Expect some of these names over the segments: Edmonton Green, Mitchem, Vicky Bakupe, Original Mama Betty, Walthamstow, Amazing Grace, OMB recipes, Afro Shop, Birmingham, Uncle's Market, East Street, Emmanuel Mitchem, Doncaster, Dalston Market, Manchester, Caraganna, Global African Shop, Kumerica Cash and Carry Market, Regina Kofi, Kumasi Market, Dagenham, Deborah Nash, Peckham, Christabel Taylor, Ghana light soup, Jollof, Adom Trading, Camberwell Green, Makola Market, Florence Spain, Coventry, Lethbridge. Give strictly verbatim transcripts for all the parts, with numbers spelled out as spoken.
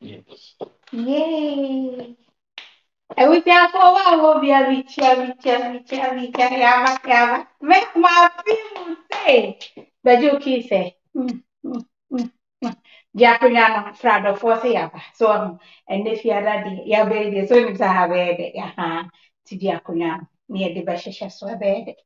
Yes. Yay! I will tell for one will be a rich, rich, rich, rich, rich, make my people say, but you kiss it. Japanana, Frado, for say, so, and if you are ready, you are ready, so you have a baby, aha, to Diacuna, near the Bashisha, so a baby.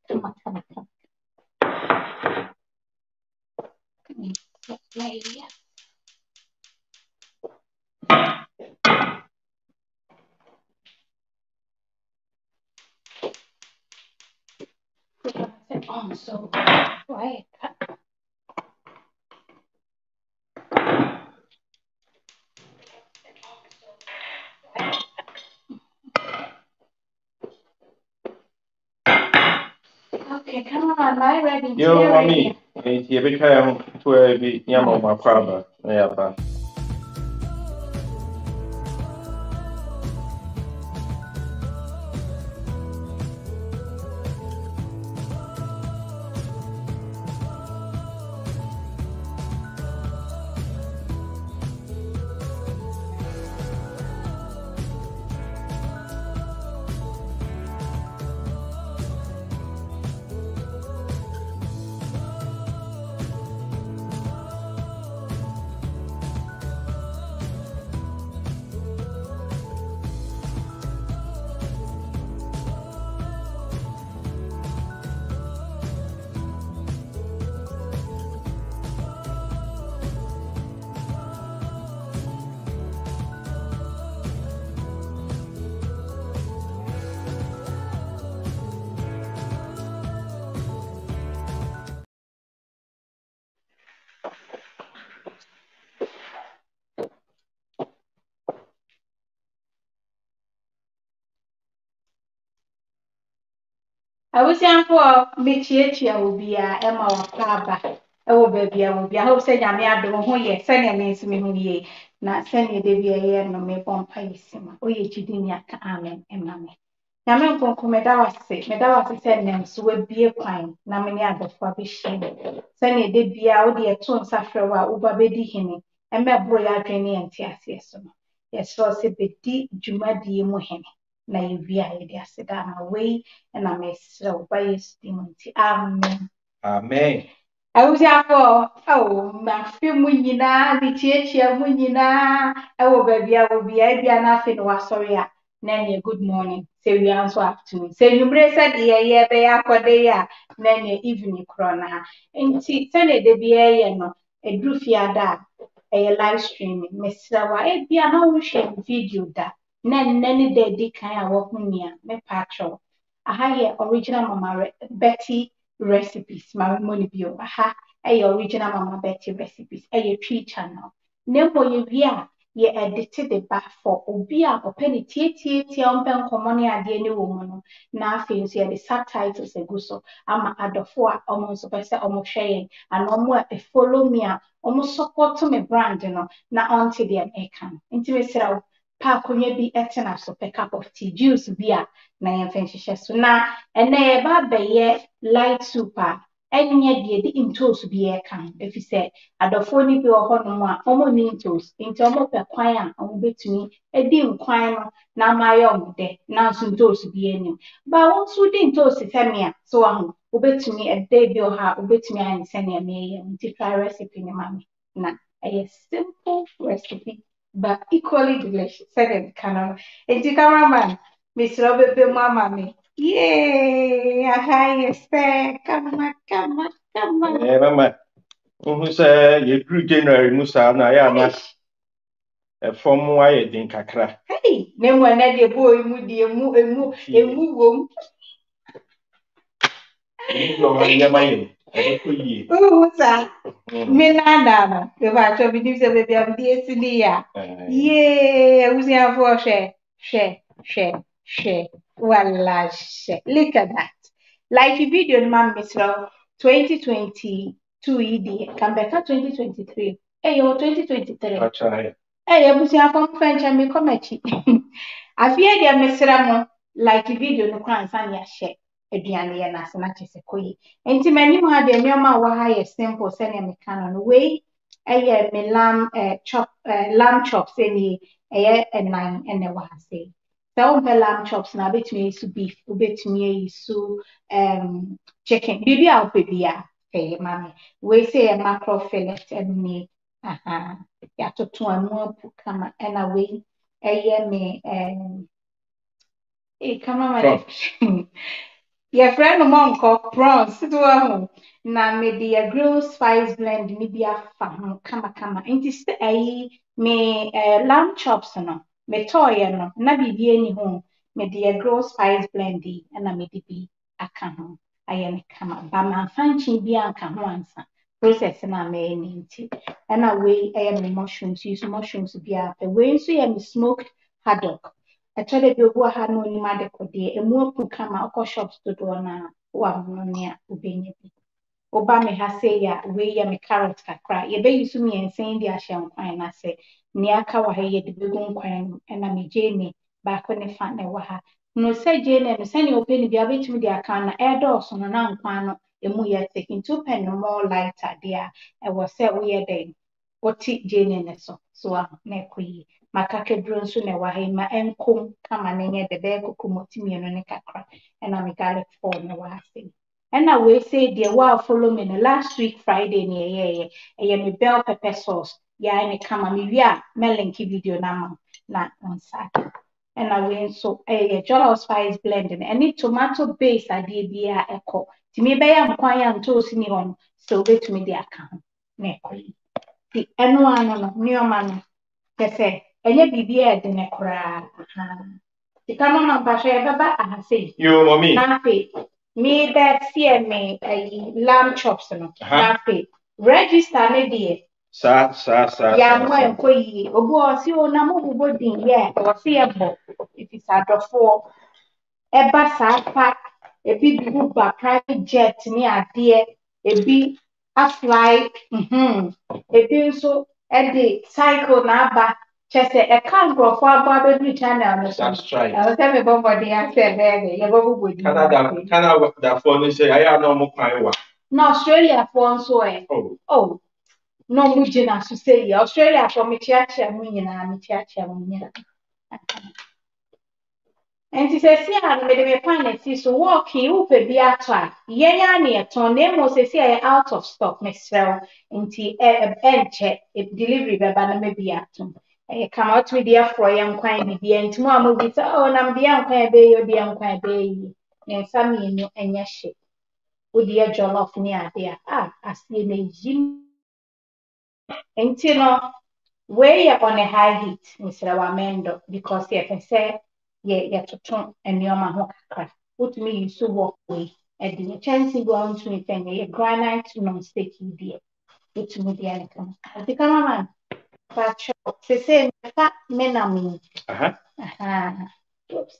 Oh, so quiet. Okay, come on, am I ready? Yo, mommy, it's a big home to a big yam my father. Yeah, I was young for Michia will be a Emma or Caba. Oh, baby, I will be. I hope said I may have the one year, sending me to me, not sending the year no me pompaisima. Oh, ye chidinia, amen, and mammy. Naman Pomeda say, Medawa to send them, so will be a pine, Namania the Fabishin. Sending the be out the atone sufferer, Uba Bedi Hini, and my boy are draining and tears, yes, so. Yes, so say, Bedi Juma di Mohini. Na yubia idea seda na way and I may so by his demonti. Amen. Amen. I was here for oh my film winina, the church winina. Oh baby, I will be I be nothing was sorry. Nanny, good morning. Say we answer afternoon. Say you brace at ye ye be a codea. Nanny evening corona. And see, tell it the be no a groofia da a live streaming. Miss Sawa, it be an ocean video da. Nan nanny daddy can walk me me patrol. Aha ye original mama Betty recipes, my money bio. Aha, a original mama Betty recipes, a tree channel. Never ye via ye edited the bath for obia or penny tea tea tea on pen commonia de any woman. Now things here the subtitles a gusso. Ama adofua almost opposite almost sharing and almost a follow me almost support to me brand, you know, now until the American. Intimacy. Pa kunye bi etina so pe cup of tea juice beer na yen fenhihye so na ene ba beye light super enye die di intos beer kan efi se adofo ni bi oho no ma omo ni intos inte omo pe kwan a omo betumi edi nkwan no na maye omo de na so intos beer ni ba won so di intos femia so ahu obetumi ede bi oha obetumi an se na meye nti try recipe ni mami na a simple recipe but equally delicious. Second canal. And the cameraman, Miss Robert B. Mamma. Yay! Hi, Esther. Come on, come on, come on. Yeah, Mamma. Who said you grew January Musa? Now, I am a form wired in Kakra. Hey, no one had a boy, moody, a moo, a moo, a moo. Oh, sir. Menana, the watch of the baby of the yay, who's here for share, share, share, share, one large share. Look at that. Like video man misro twenty twenty-two idi Camberwell twenty twenty-three. Hey yo twenty twenty-three. Acha. Hey abusi akon fencha mi komachi. Afia dia misra mo like video no kran san ya share. Eduane ya na se na chese koyi. Enti mani mo ade mi ma wa ha ye simple se na me kan no we. Eye me lamb chop lamb chops any eye and nine and the wa say. So the lamb chops na bit me isu beef, bit me isu um chicken. Baby I'll baby ya. Hey mommy. We say a macro fillet and me aha. Ya to to anu kama and away. Eye me um eh kama my your friend among called prawns to home. Na me the grilled spice blend me be a fun kama kama. Inti say me lamb chops no. Me toy no. Na be any home. Me the grilled spice blendi and I me be a canoe. I am kama. But my fancy be a canoe answer. Process and I may ninety. And away I am mushrooms. Use mushrooms be a way so I am smoked haddock. I tried to do what had no mother could be a more pukama or shops to do on a ubeni. Obama has say, ya, we ya me carrots can cry. Ye be you see me and saying, dear, she am crying. I say, Niakawa, ye the big one crying, and I me Jane back when they found the waha. No, say Jane, and send your penny, be a bit with the account, air doors on an unquano, a moya taking two pen no more lighter, dear, and was said we are then. What tea Jane and so, so I nequy. Makake brunsu ne wahima enkum kama nenye debeko kumotimi yonone kakra. Ena mikale for ne wahasini. Ena we say dear wow follow me ne last week Friday ne ye ye. Eye me bell pepper sauce. Ya ene kama mi via melenki video na ma na on Saturday. Ena we so eye jollof spice blending. Any tomato base adi biya eko. Timi beya mkwanya nto sini hon. So we to me the account. Nekui. The eno ano no man. Kese. Eye bibi e de nekura. The camera basha e baba ahase. Yo mommy. Nafe. Me that see me lamb chops no. Nafe. Register ne die. Sa sa sa. Ya mo e ko yi. Obu o si o na mo bubo din ye. O si e bo. If it's adofo. E ba sa pa. E bi bubu ba private jet ni ade. E bi a fly. Mhm. E bi so e de cycle na ba. Chese e kan gro for ababa do channel no that's right I was telling everybody I said hey you go go Canada Canada that phone say I am no mo kan wa no Australia phone so eh oh no mu jina so say Australia for me chia chia mu nyina me chia chia mu nyina and she says see how me dey find it so walk you pe bia twa yenya na e ton na mo say say out of stock me sell nti e enche if delivery be ba na me bia ton come out with the Afro young quine be and tomorrow we say, oh, I'm the young quine bay, you're the young quine bay, and some in your and your ship. Would the edge of near there? Ah, I see the gym. And you know, way up on a high heat, Mister Wamendo, because you can say, yeah, you're to turn and your man hook craft. Put me, you so walk away, and the chance you go on to it and your granite non-staking dear. It's me the elephant. The cameraman. Patch up. They say that menami. Aha. Aha. Oops.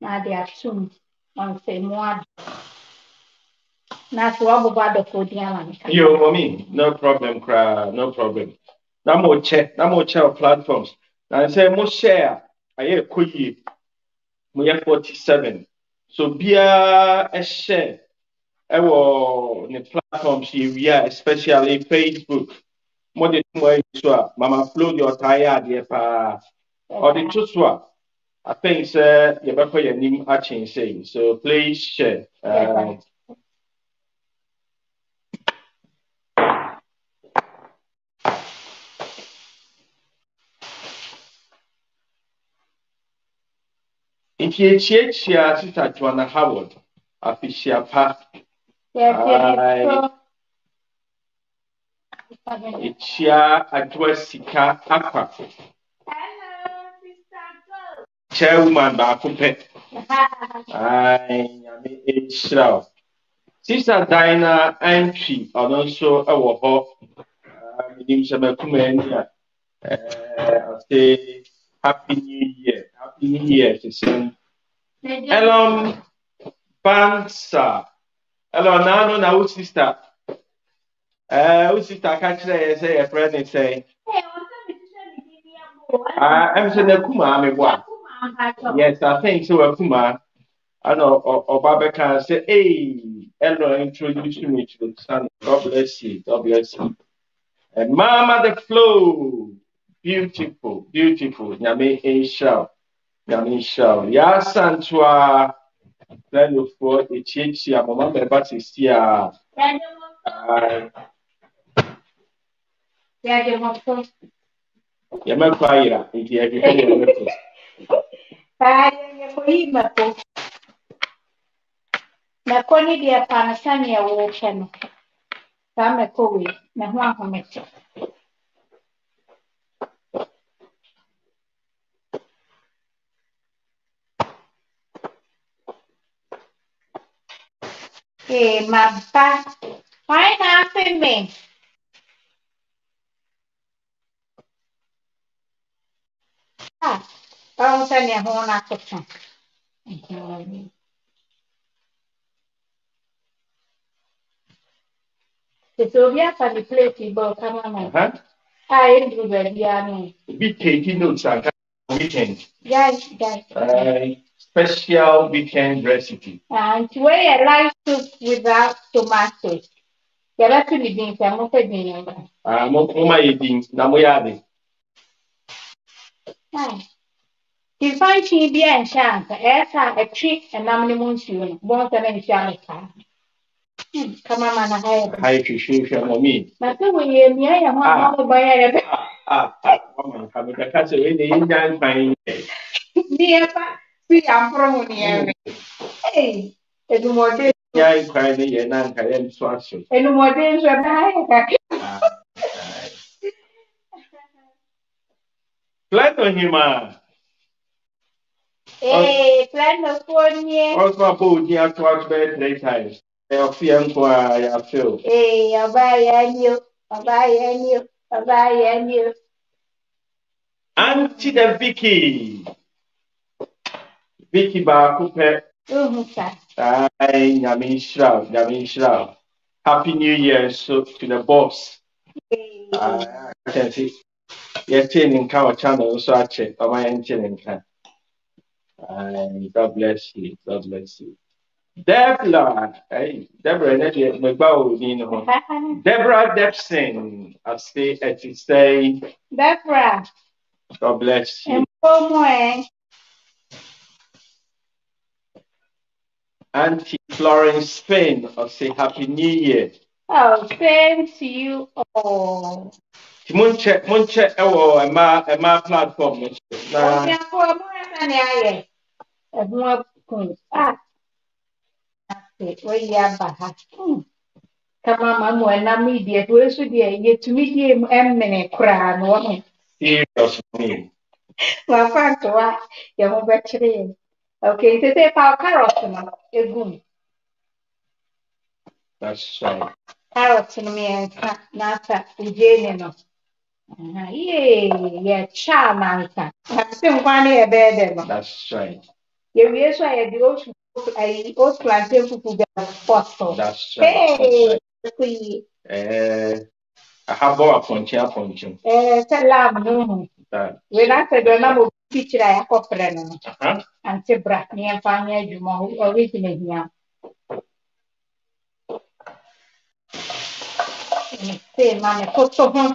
Now they are soon on say more. Now to all about the podium. Yo, mommy, no problem, cry, no problem. No more check, no more check platforms. Now I say more share. I hear kuyi. We have forty-seven. So be a share. I will the platforms here, especially Facebook. More than Mama Flo, your tired, yeah, or the Joshua. I think, sir, you better your name are saying. So please share. Uh, if you change here, sister Joanna Howard, I fish your path. Hello, Sister Go. Chairwoman Bakupe. I Sister Dinah entry, and also our hope. I say Happy New Year. Happy New Year, Sister. Hello, Bansa. Alors, Nano, now who's sister? Uh, who's sister? Catch there, say a present, say. Hey, I'm saying a Kuma, I'm a one. Yes, I think so. A Kuma, I know, or Baba can say, hey, hello, introduce me to the son. God bless you, God bless you. And Mama the Flow, beautiful, beautiful. Yami Inshaw, Yami Inshaw. Ya Santua, then you for a change here. Mama, my bat is here. Yama Fire, if you have your Mapo. Makoni dia panasani ya uocheno. Kame kowe na huwa humecho. Eh, mapa. Why not for me? Ah. Vamos a tener una cuestión. Se subía para el plate y boca mamá. Ah, Andrew Berdiano. Weekend notes are weekend. Yes, yes. Uh, special weekend recipe. And where a light soup without tomatoes. You're not to be in some of the I'm on my if I see the enchant, as a trick and I'm the moon, you won't have any chance. Come on, I should show me. But when you hear me, I am not by a woman. I would have passed away the Indian by near. See, I'm from here. Hey, it's more days. Yeah, I cried and I am swatching. And more days are I. Flat on him. Eh, plan of four years. Also, put here to watch birthday times. They'll see and cry. I feel. Eh, I'll buy and you, I'll buy and you, I'll buy and you. Auntie the Vicky. Vicky Bakupe. I am in shroud, I'm in shroud. Happy New Year so, to the boss. Hey. Uh, I can see. You're changing our channel, so I check. Am I changing? And God bless you. God bless you. Deborah, hey, Deborah, Deborah Debson, I stay at you stay. Deborah, God bless you. Auntie Florence Spain, I say Happy New Year. Oh, same to you all. Munche, Munche, oh, and my and my platform. That's right. Carrots in me and Nasa, Eugenio. Yea, yeah, charm, I'm still one year better. That's right. You wish I had the ocean. I also like to put the fossil. That's right. Hey, I have more upon chair function. Eh, salam, no. When I said the number of teacher I have offered them, and say, brought me and found me a jumo originally now. Say, Mamma, put so home.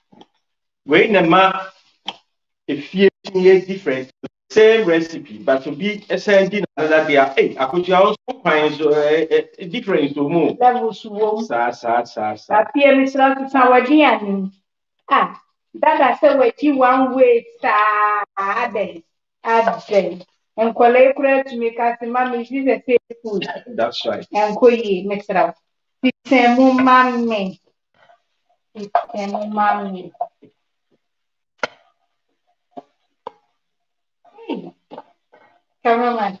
When a ma if you years different, same recipe, but to be ascending another day, hey, I could also find a difference to move. That was wrong. Sir, sir, sir, sir. Appear, Miss Lottis, our dear. Ah, that I said, what you one way, sir. Add it, add it. That's right. Hey, cameraman. Hi, cameraman.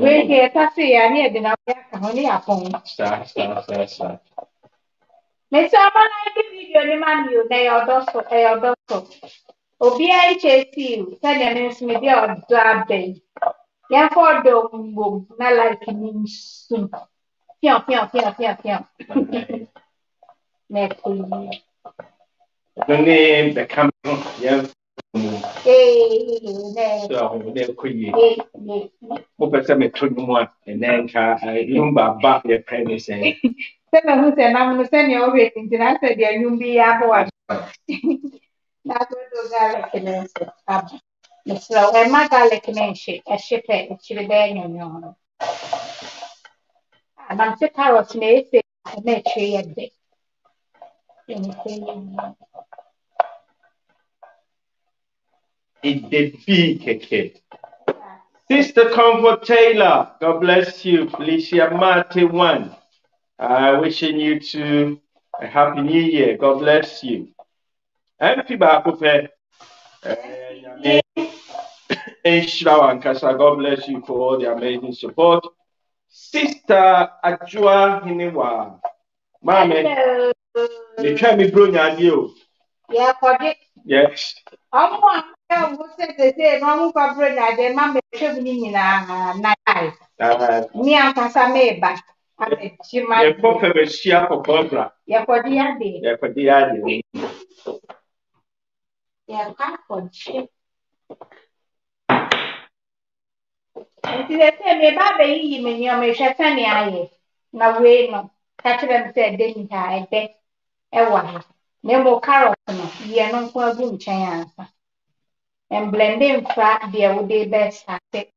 We're here to see you. I need to know what Star, star, star, star. Mister Video, O B I H C U, said the news media of Drabay. Therefore, don't go, not like him soon. Pion, pion, pion, pion, pion. The name, the camera, yeah. Hey, so they're queer. Open some a true one, and then I remember back their premise. And I'm going to send you over it until I said, yeah, you'll be aboard. That's what garlic and up. So, and my garlic and shit, a ship, a chili bang. And I'm sick of snakes, and a tree and dick. It did be a kid. Sister Comfort Taylor, God bless you. Felicia Marty one. Uh, wishing you to a happy new year. God bless you. M P Bakufe, God bless you for all the amazing support. Sister Ajua Hinewa, Mamma, the Chami Brunia, you. Yeah, for it. Yes. I'm one who said the day, Mamu Cabrera, the Mamma Chevin, Nai. Nia Casameba, and she might be a share for Cobra. Yeah, for the Andy. Yeah, for the Andy. Yeah, can't function. And they say, me baby, you mean your measure, Fanny, I now wait, no. Catch them said, didn't I? Bet a one. Nemo carrot, ye are not for a boom chance. And blending flat, dear, would be best at it.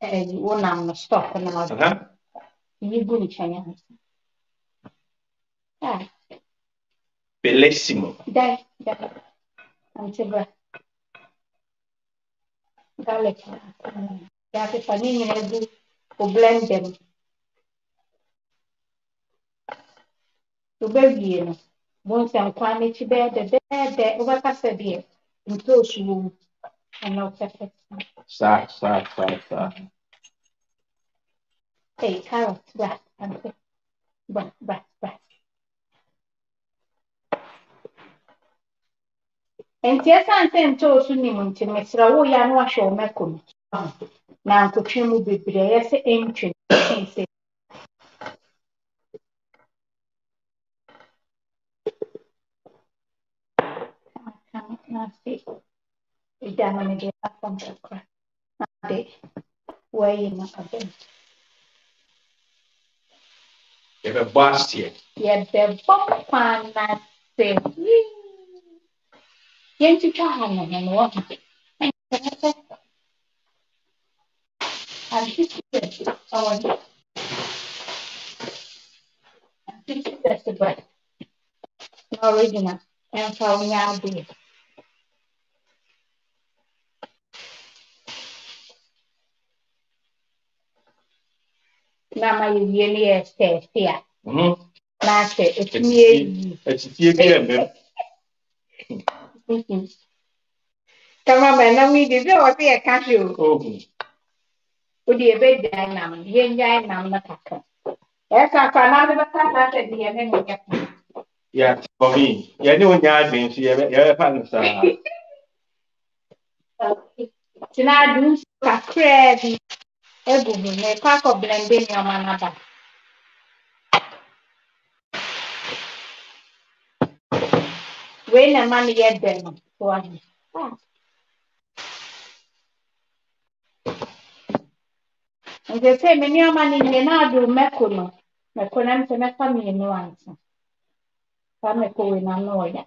And you won't stop now. You boom chance. Ah. Bellissimo. That, that. I'm sorry. Garlic. You have to blend blend them. To baby, once I'm climbing to bed, the bed, the overcast beer, and toast room, and no perfect. Sorry, sorry, sorry, sorry. Hey, carrot, right, and right, right, right. And yes, I'm saying to Sunimon to Mister Oyan wash or Macum. Now to Chimu be blessed ancient. It damaged up on the crack. They weighing up again. They were busted. Yet the bump and that say. Yen to Chahana and what? I'm just our I'm original and from Yambi. Now my really estate here. Master, it's me. It's you. Come on, man. We did not be a casual. Would you be dynamic? Yen Yan Namaka. Yes, I found out about that. Yes, for me. You know, Yadin, she ever found us. Tonight, do a crazy. Everything a pack of blending your manaba. When a man get them, one. And they say, many a man in the Nadu Macono, Maconam to my family in no answer. Some echo in a lawyer.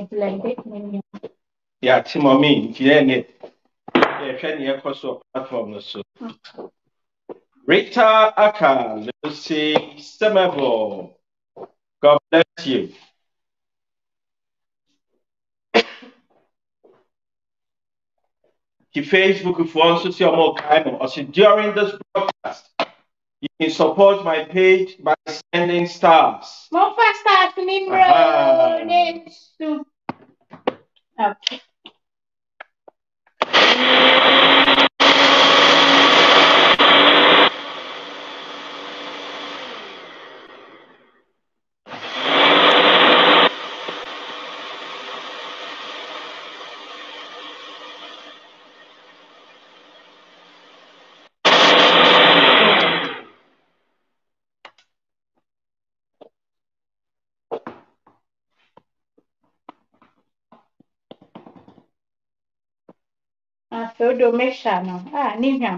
It's like that. Yeah, Timmy, yeah, yeah, cost of platform. So Rita Aka, let's see, Semable. God bless you. The Facebook, if you want to see more time, or see during this broadcast, you can support my page by sending stars. More stars, Nimrod. Names to. Okay. Domesano, ah, Ningham.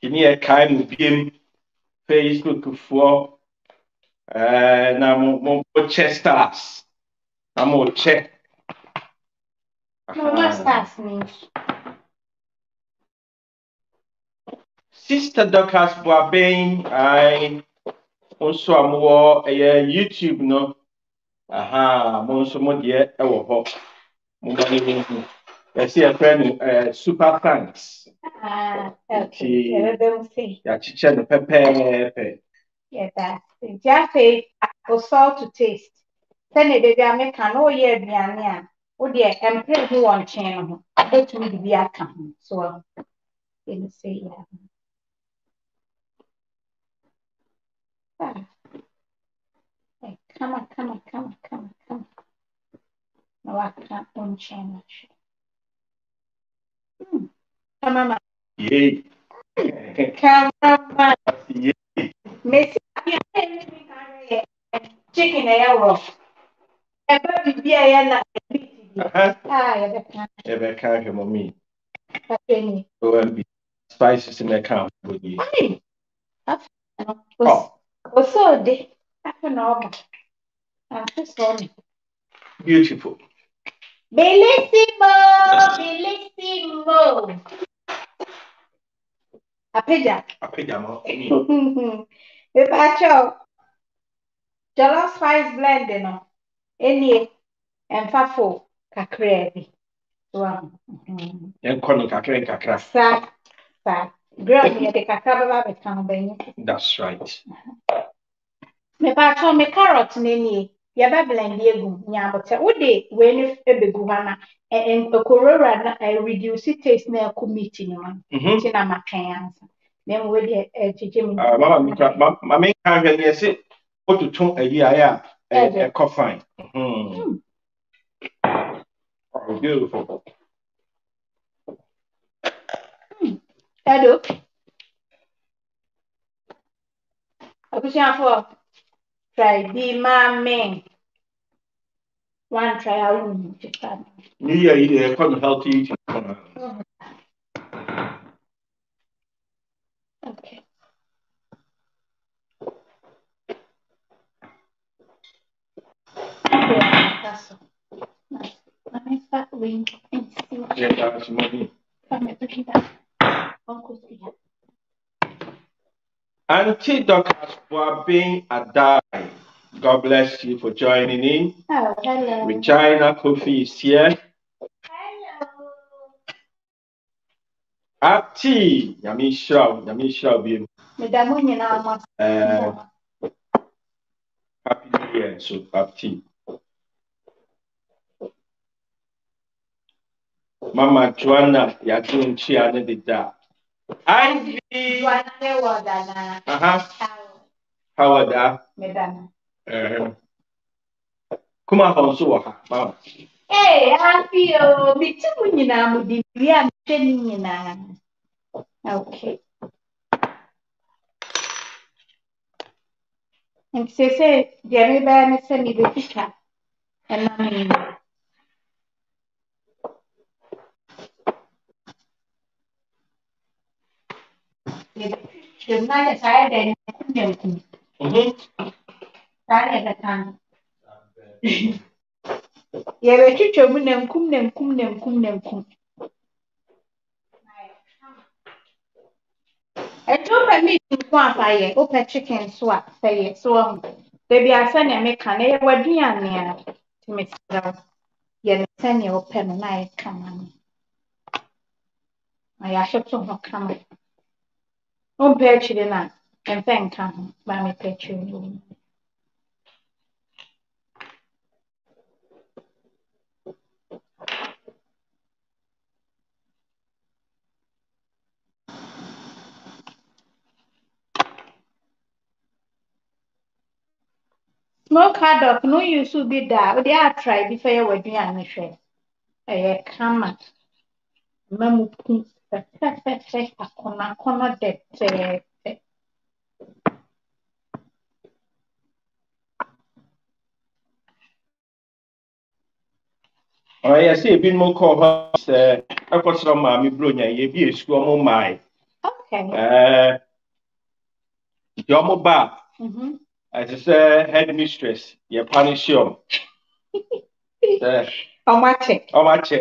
In here, kind of game Facebook for uh, Chester's. I'm going to check. No, what's that mean? Sister Docas Boabane, I also am more YouTube, no? Aha, Monso Modier, our hop. I see a friend, uh, super thanks. Ah, okay. I don't see. Yeah, chicken, pepper. Yeah, that's it. Just say, I salt to taste. Senate American, oh, yeah, Biania. Oh, dear, I'm pretty who on channel. I bet you will be at home. So, didn't say, yeah. Hey, come on, come on, come on, come on, come on. No, I can't on channel. Hmm. Come on, yay. Come on, yay. Miss, chicken, I I bet you I ah, ever can't hear me. O M B spices in the camp with you. What's all day? Half an hour. I'm just sorry. Beautiful. Bellissimo, bellissimo. A pidja. A pidja. If I show Jollof spice blending on any and fafo. Kakrebi. Wow. And calling Kakre Kakra. Sir, sir. Grab me at the Kakaba Campbell. That's right. Me patron me carrot nini. Yaba blend yegum, Yabata. Would they when you febe guana and a corona and reduce it taste near committing one? Mhm. Tina Macayan. Then with the Jimmy. Ah, Mamma, Mamma, I'm going to say, what to tone a year a coffin. Mhm. Beautiful. Mm. Hello. I push you for try be my man. One try out. Yeah, yeah, quite healthy eating. Mm-hmm. Okay. Okay, that's all. Let me start wing and see. Yeah, that's money. Auntie Doctor Boabane Adai, God bless you for joining in. Oh, hello. Regina Kofi is here. Hello. Auntie Yamisha, Yamisha Bim. Happy New Year, so Auntie. Mama Joanna, you are doing cheer and the dark. I be what they were done. Uh huh. How are that? Madame. Come on, so mama. Hey, I feel between you now with the real training in hand. Okay. Msese Jamiba amesema nimepika na mimi. Ndio maana sasa ndio nimekuja. Mhm. Tani atatanga. Yeye chuchu mune mkumne mkumne mkumne mkumne. I don't permit you to fire, open chicken swap, say it so. Baby, I send a mechanic, what do you mean? To me, you send your pen and I come on. I should so not come on. Oh, perch it enough, and then come, mammy, perch you. Smoke hard up, no use to be there, but they are try before you were doing a share. A camera, Mamma Pins, the perfect set of corner corner that. Oh, I see a bit more call. I got some mammy brunia, you be a squam my. Okay. Your mobile. Mm-hmm. I just uh, head mistress, your punish you. How much? How much?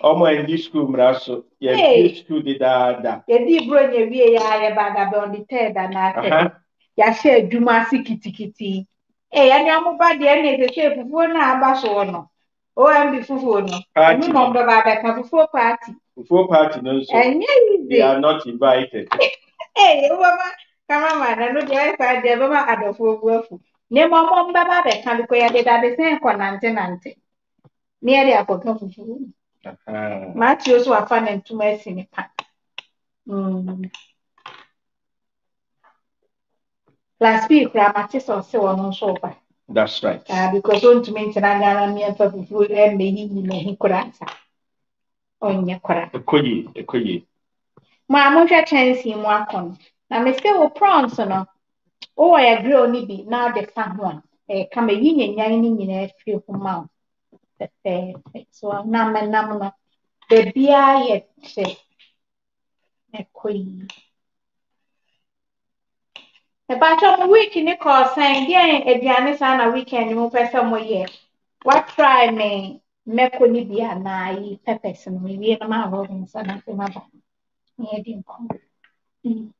How much in this school, Mrasso? Your school did that. Your dear brother, we are about on the third and I. Your share, Kumasi kitty kitty. Hey, I am about the end of the shape of one hour or no. Oh, I'm before no. I remember about before party. Before party, no, so they are not invited. Hey, woman. Come on, I know the I never had a full workful. Never more Baba can be created at the same conante. Nearly I could come to you. Matthews were fun and too much in a pack. Last week, Ramatis or so on sofa. That's right. Because don't to mention another mere for food and may he could answer. On your correct. A quiddy, a quiddy. My mother chance him work on. Now, Mister Prawns, no. Oh, I agree on it. Now, the fun one. Eh, come a yin and yanning in a few mouth. So, I'm numb and numb. The beer yet, say, a queen. About a week in the call saying, yeah, a Janice and a weekend, you move somewhere yet. What try me? Mekoni be a naive peppers and we be a man holding something about me.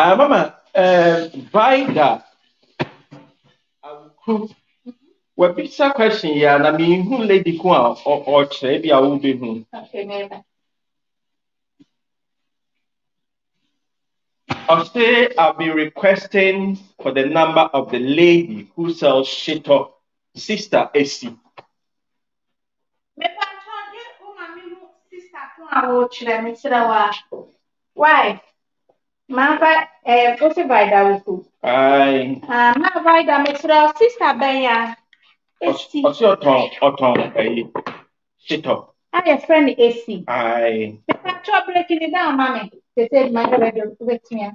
Ah, uh, Mama, uh, Vida, we'll be some question here, and I mean, who lady go out or maybe I will be home. I'll say I'll be requesting for the number of the lady who sells shit up, Sister A C. Why? Mama, eh, go see Vida with Aye. Ah, Mama Vida, my sister Benya. Esi. What's your tongue? Your tongue, eh? Sit up. I a friend Esi. Aye. If I try breaking it down, Mommy, they said my brother wait me.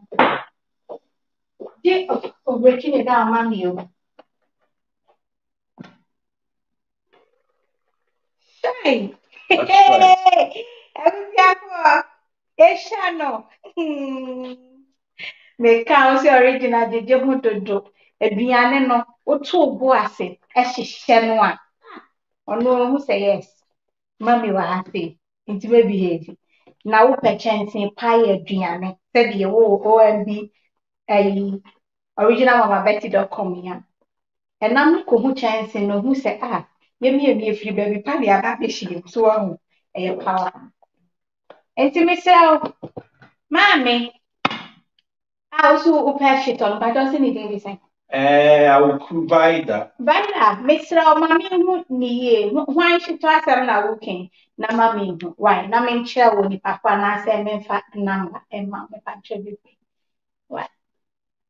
They are breaking it down, Mommy. Hey, hey, everybody. Eshano. Me ka o original jeje hudodo. Aduane no otu bo ase ehihye no a. Ono hu say yes. Mami wa ase. Nti be behave. Na wo pechensin pie aduane. Se de wo O M B ai original mama betty dot com ya. Enam ko hu chensin no hu say ah, yemi yemi efri baby pa dia ba be shi so ho. Eye power. Into myself, Mammy. I also open shit on, but I don't see anything the same. Eh, I will provide that. Vida, Mister Mammy, who need why she tries them now walking. Now, Mammy, why? Now, I'm sure when you papa and I send me fat number and mamma contribute. Why?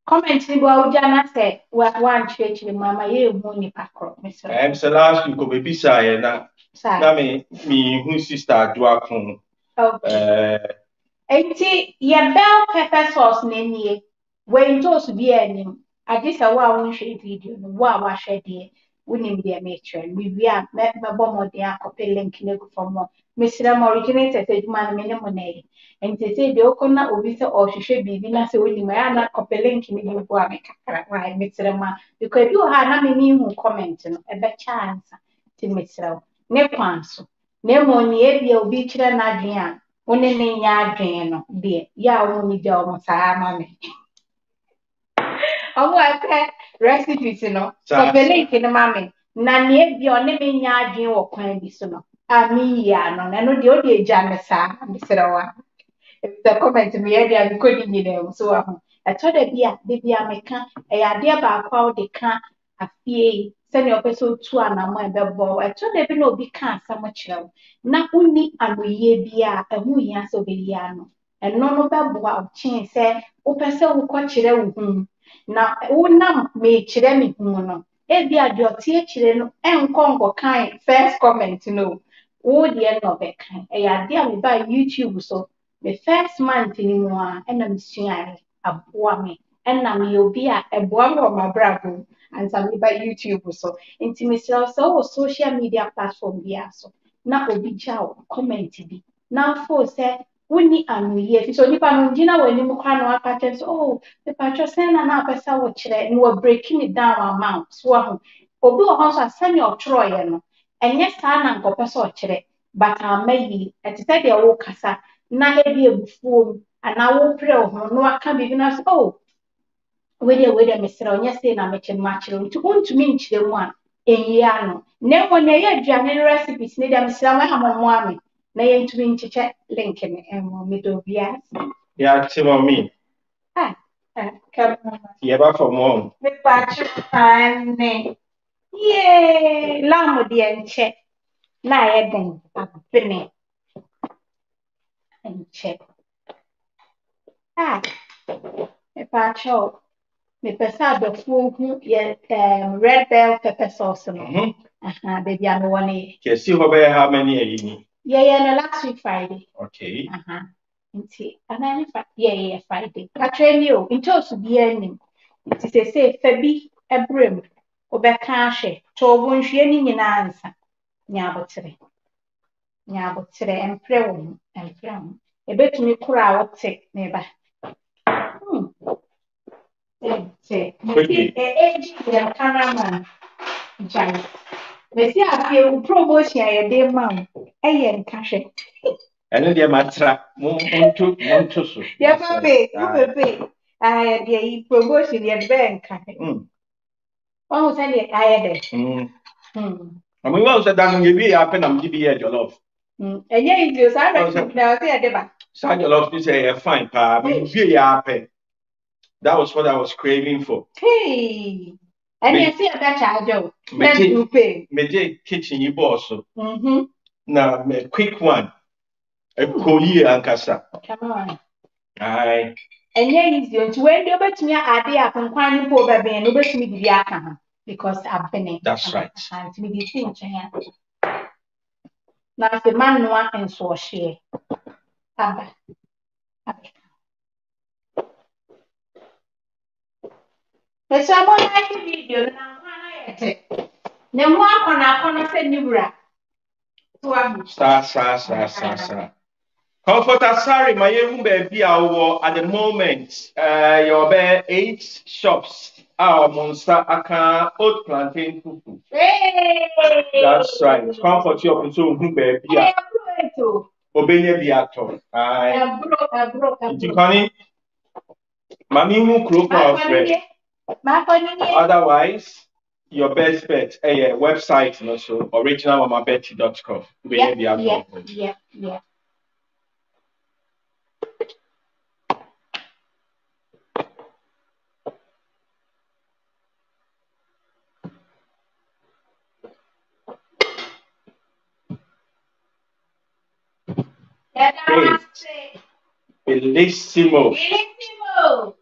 Commenting about Jana said, what one church in Mamma, you money packer, Mister I'm so last you could be beside that. Sammy, me, whose sister do I come? Okay. Uh, Eti ye bell pepper sauce nene when toast be any. I guess I won't share video. Wow, I share the winning the amateur. We are met my bomb or their copy link in for more. Mister originated a man minimum and they say the Okona or Visa or she should be Vina so winning my other copy link in the Guamaka. Why, Mister Ma, because you had not a new comment, a better chance to Mister Nepanso. Nemoni, you'll be children, Adrian. Only name Yadrian, dear. Ya only job, Massa, Mammy. Oh, I can't recipes, you know. So, the link in the mammy. Nanny, the only name Yadrian or Quenby, so no. I mean, Yanon, and the only Jamessa, Mister Owen. If the comment to me, I couldn't need them, so I told her, dear, the dear maker, a idea about how they can't appear. Send your person to an amount ball. I told them, no, be can't so much love. Not only are we here, and we are so Biliano, and none of that boy chain said, O person who caught children. Now, O num made children mono. If they are your tear children, and Congo kind first comment to know. Oh, dear, no back. A idea we buy YouTube so the first month in one, and I'm seeing a boy, and I'm you'll be a boy or my bravo. And some by YouTube so into myself so social media platform via so now obi chao comment bi now for say uni anuye so nipa no gina wani mu kwa no apatchen so oh the patcho send na na pesa wo kire no we breaking it down amount so ho obi o ho so asani o troye no enye saa na nkope so o kire but amayi etete de wo kasa na ebi ebufuo ana wo pre o ho no aka bi na so oh wede wede mesra onya say na meche machiro ntuko ntumi nchire mu a enyi no na wona ye aduane recipes ne da mesra ma hamomo ame na ye ntumi nchiche link ne emo mido bia ya chimo mi ah ah come ye ba for mom me pachu ane ye lamu de enche na ye den apene enche ah me pachu me pesa the food yet um red bell pepper sauce no mhm aha baby am one e ke si ho be how many e ni yeah yeah no last week Friday okay aha nti anani fa yeah yeah Friday patwe ni o nti osu bia ni nti se se fa bi ebrem obeka ahwe to bo nhwe ni nyina ansa nya abotire nya abotire empre wo empre am ebetumi kura wote na ba say, maybe age the cameraman. Giant. Messi, I feel promotion. I dear mum. I am cash. I know dear matra. Montu, montu. Yeah, baby, baby. I dear promotion. Dear bank. Um. One was only I had. Um. Um. And we want to down you be happen. I'm giving you your love. Um. And yeah, you just are right now. Say I did back. So your love, you say you're fine, pa. You feel you happen. That was what I was craving for. Hey, and you see a better job. Major kitchen, you boss. Mhm. Now, a quick one. A collier and cassa. Come on. Aye. And here is your when you bet me a day up and crying for baby and you bet me the yakama because I've been it. That's right. And to me, the thing to hand. Now, the man no one and so she. Abba. Abba. There's someone like a video now. No one on our corner said, Nibra. Star, star, star, star, star. Comforter, sorry, my young baby, at the moment, uh, your bear eight shops. Our monster, Aka, old plantain cuckoo. Hey! That's right. Comfort your consume, baby. Obey the actor. I broke, I broke. Mammy, who crook out. Otherwise, your best bet, a hey, website, and also original mama betty dot com. Yeah, yeah, yeah, yeah. Bellissimo. Bellissimo.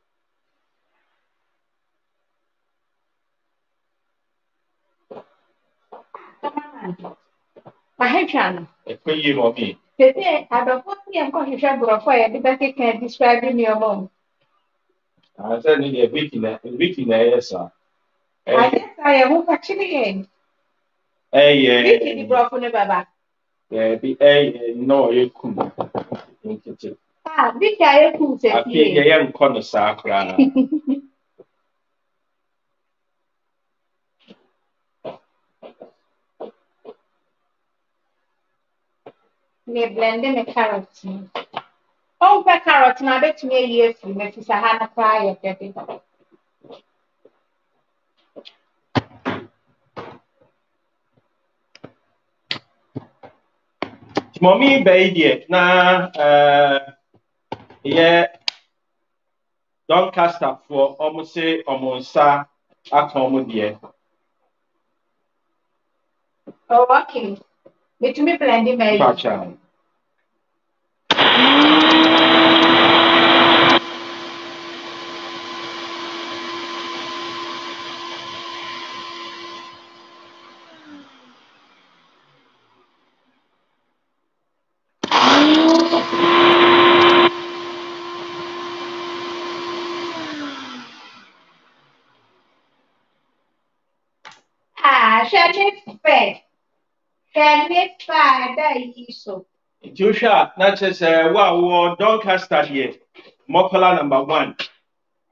I hate you. Today, I don't want to go because it can describe in your home. I said, a bit in a bit in a sir. I guess I am actually again. Hey, yeah, Baba. Yeah, be a no, you couldn't. Ah, big I couldn't. I think I am connoisseur. Me blend me carrot. Oh, the carrot now bet me yes, me fisa hana fry yet. Mommy baby na uh yeah Doncaster for almost say almost sa at home dear. Oh okay. Let me blend it baby. Joshua, that is a wow, Doncaster here. Makola number one.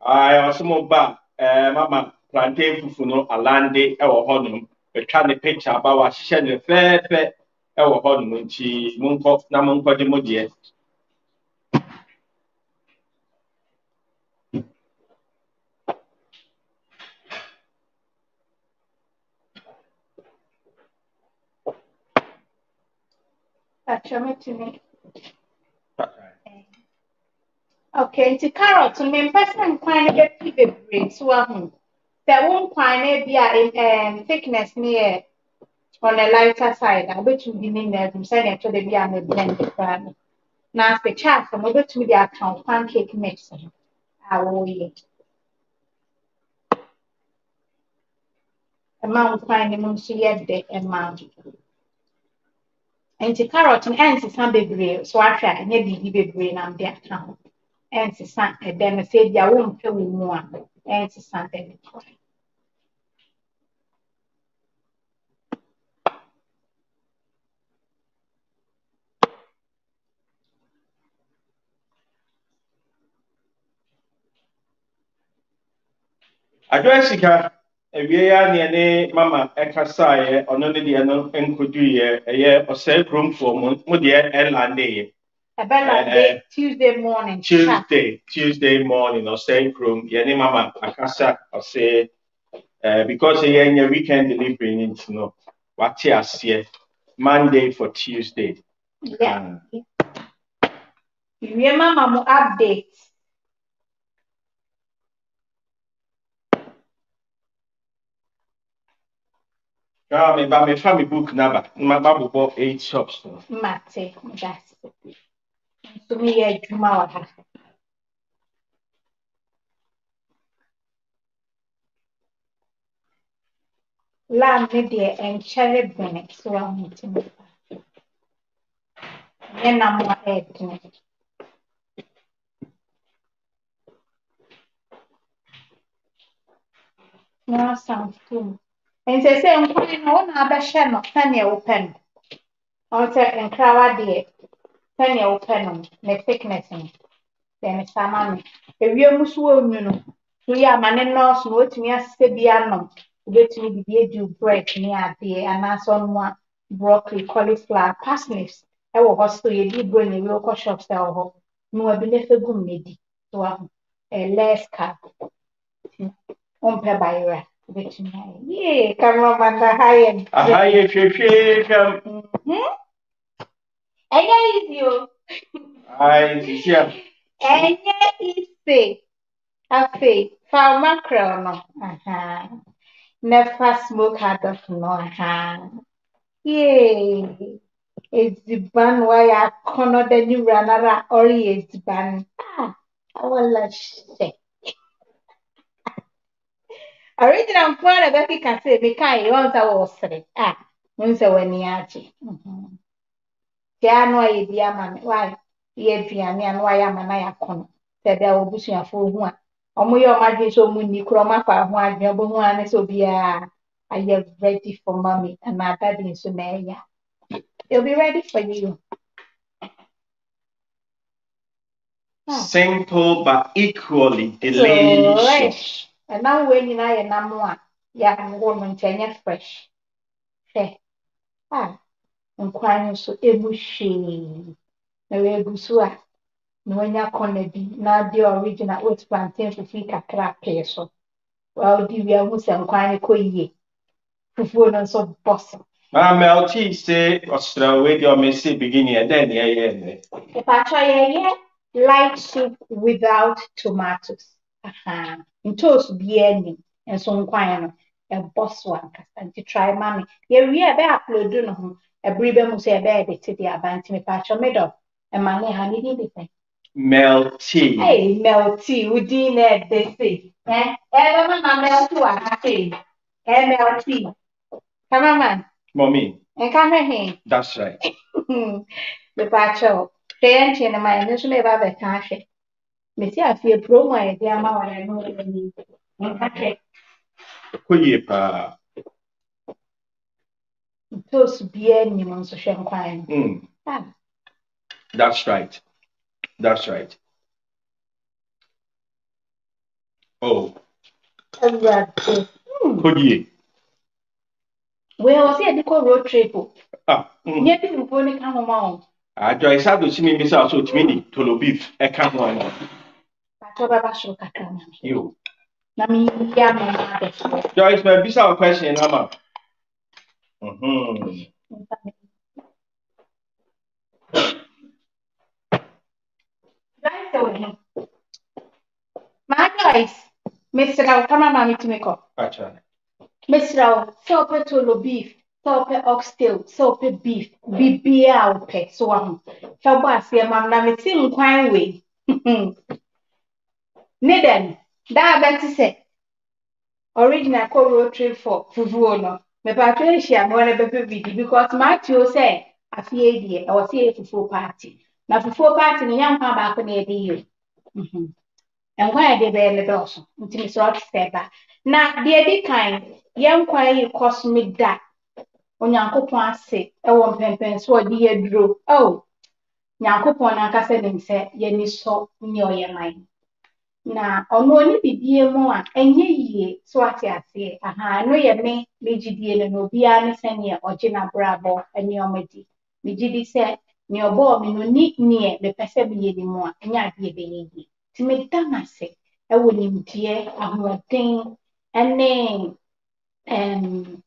I also move back, Mama Plantain Fufuno, Alande, our honor, a kind of picture about our shed, fair, fair, our honor, and she Munko, Namunko de Modier. Okay, to carrot, to me, person quite a bit breaks. One that won't quite be a thickness near on a lighter side. I bet you mean that I'm saying it to the beer and blended brand. Now, the chaff from over to the account pancake mix. I will eat amount fine, the moon, she had the amount. And the carrot and ants some baby, so I try and maybe be brain on their town. And the sun, and then I said, I won't tell you more. And the sun, and I guess you can. We are near Mama Ekasai or none of the unknown and could do a year or sell room for Mudia and Lande. A Tuesday morning, Tuesday, Tuesday morning or same room, Yeni Mama Akasa or say because a year weekend delivery in snow. What you see Monday for Tuesday. Yeah. You Mama update. Ah, me ba me family book number. My babu bought eight shops. Mate, that's it. To me, I do my lamb, dear, and cherry bonnet. So I'm meeting with her. Then I'm more head. Now, some food. And they say, I'm putting on a sham of penny open. Also, and crowd dear penny open, make thickness. Then it's a man. If you must wound, you know, we are man in laws, what me as the piano. Get me the due bread near the and as on one broccoli, cauliflower, parsnips. I will host to you, bring a local shop sell. No, I believe a good lady to a less cap. Umper by yeah, come on, the high end. A high end, come. Anya is you. I see. Anya is say. I say, for mackerel, no. Aha. Never smoke out of no. Aha. Yeah. It's the ban why I corner the new runner or it's ban. Ah, I will say. Original Mama Betty can say, Mikai, once I was three. Ah, once I went the archie. Tiano e diamane wai ye diane anwa ya mana ya kono tebe obusu ya fo hu a omoye omadwe so munni kroma kwa hu adwe obu ane so bia I ready for mommy and my baby so meya it'll be ready for you. Simple but equally delicious. And now when you are number one, you have woman change fresh. Ah, and crying so emotion. No ebusua. No when you are be now the original oat plantain for free kakra peso. Well, do we are some crying koye? Fufu no so boss. Mama, I'll teach say Australia your messy beginning and then yeah yeah. If I try yeah. Light soup without tomatoes. Aha. In toast bieni and so kwano a boss one and to try mommy. Yeah, we are better upload no a bribe must say bear the titty abanti me patch made up and money honey did it. Melty. Hey, melty, we didn't they say. Eh, Elma melty one happy. M L T. Come on, man. Mommy. And come here. That's right. The patch up. Change in my initial ever cash. Missy, I feel pro my dear mamma, I know what I need. Okay. Queepa toast beer, you want to share wine. That's right. That's right. Oh, could you? Well, see, I call road trip. Ah, yet you won't come along. I try to see me miss out to me to beef. I can't one. You, Joyce, my bizarre question, Hammer. Mhm. My guys, Mister Rao, come on, mommy to make up. Mister Rao, so petrol beef. Soap oxtail, soap beef, B B out, so on. Fabas, your mamma, it's in quine way. Niden, diabetes set. Original co road trip for Fuvuono. My patricia, I'm going to be because Matthew said, I fear dear, I was here for full party. Now for full party, the young man back on the deal. And why they bear the dogs until it's all step back. Now, dear, be kind, young quine, you cost me that. On Yankopon say, I want penpens for dear Drew. Oh, Yankopon and Cassadin said, Yenny saw near your mind. Now, or no, only be dear more, and ye ye, so I say, aha, no, ye may, Major dear, no, be honest, and ye, or Jenna Bravo, and your medi. Majidi said, Near Bob, no need near the Pessebi any more, and ya be a baby. To make them, I say, I wouldn't dear, I would think, and name, and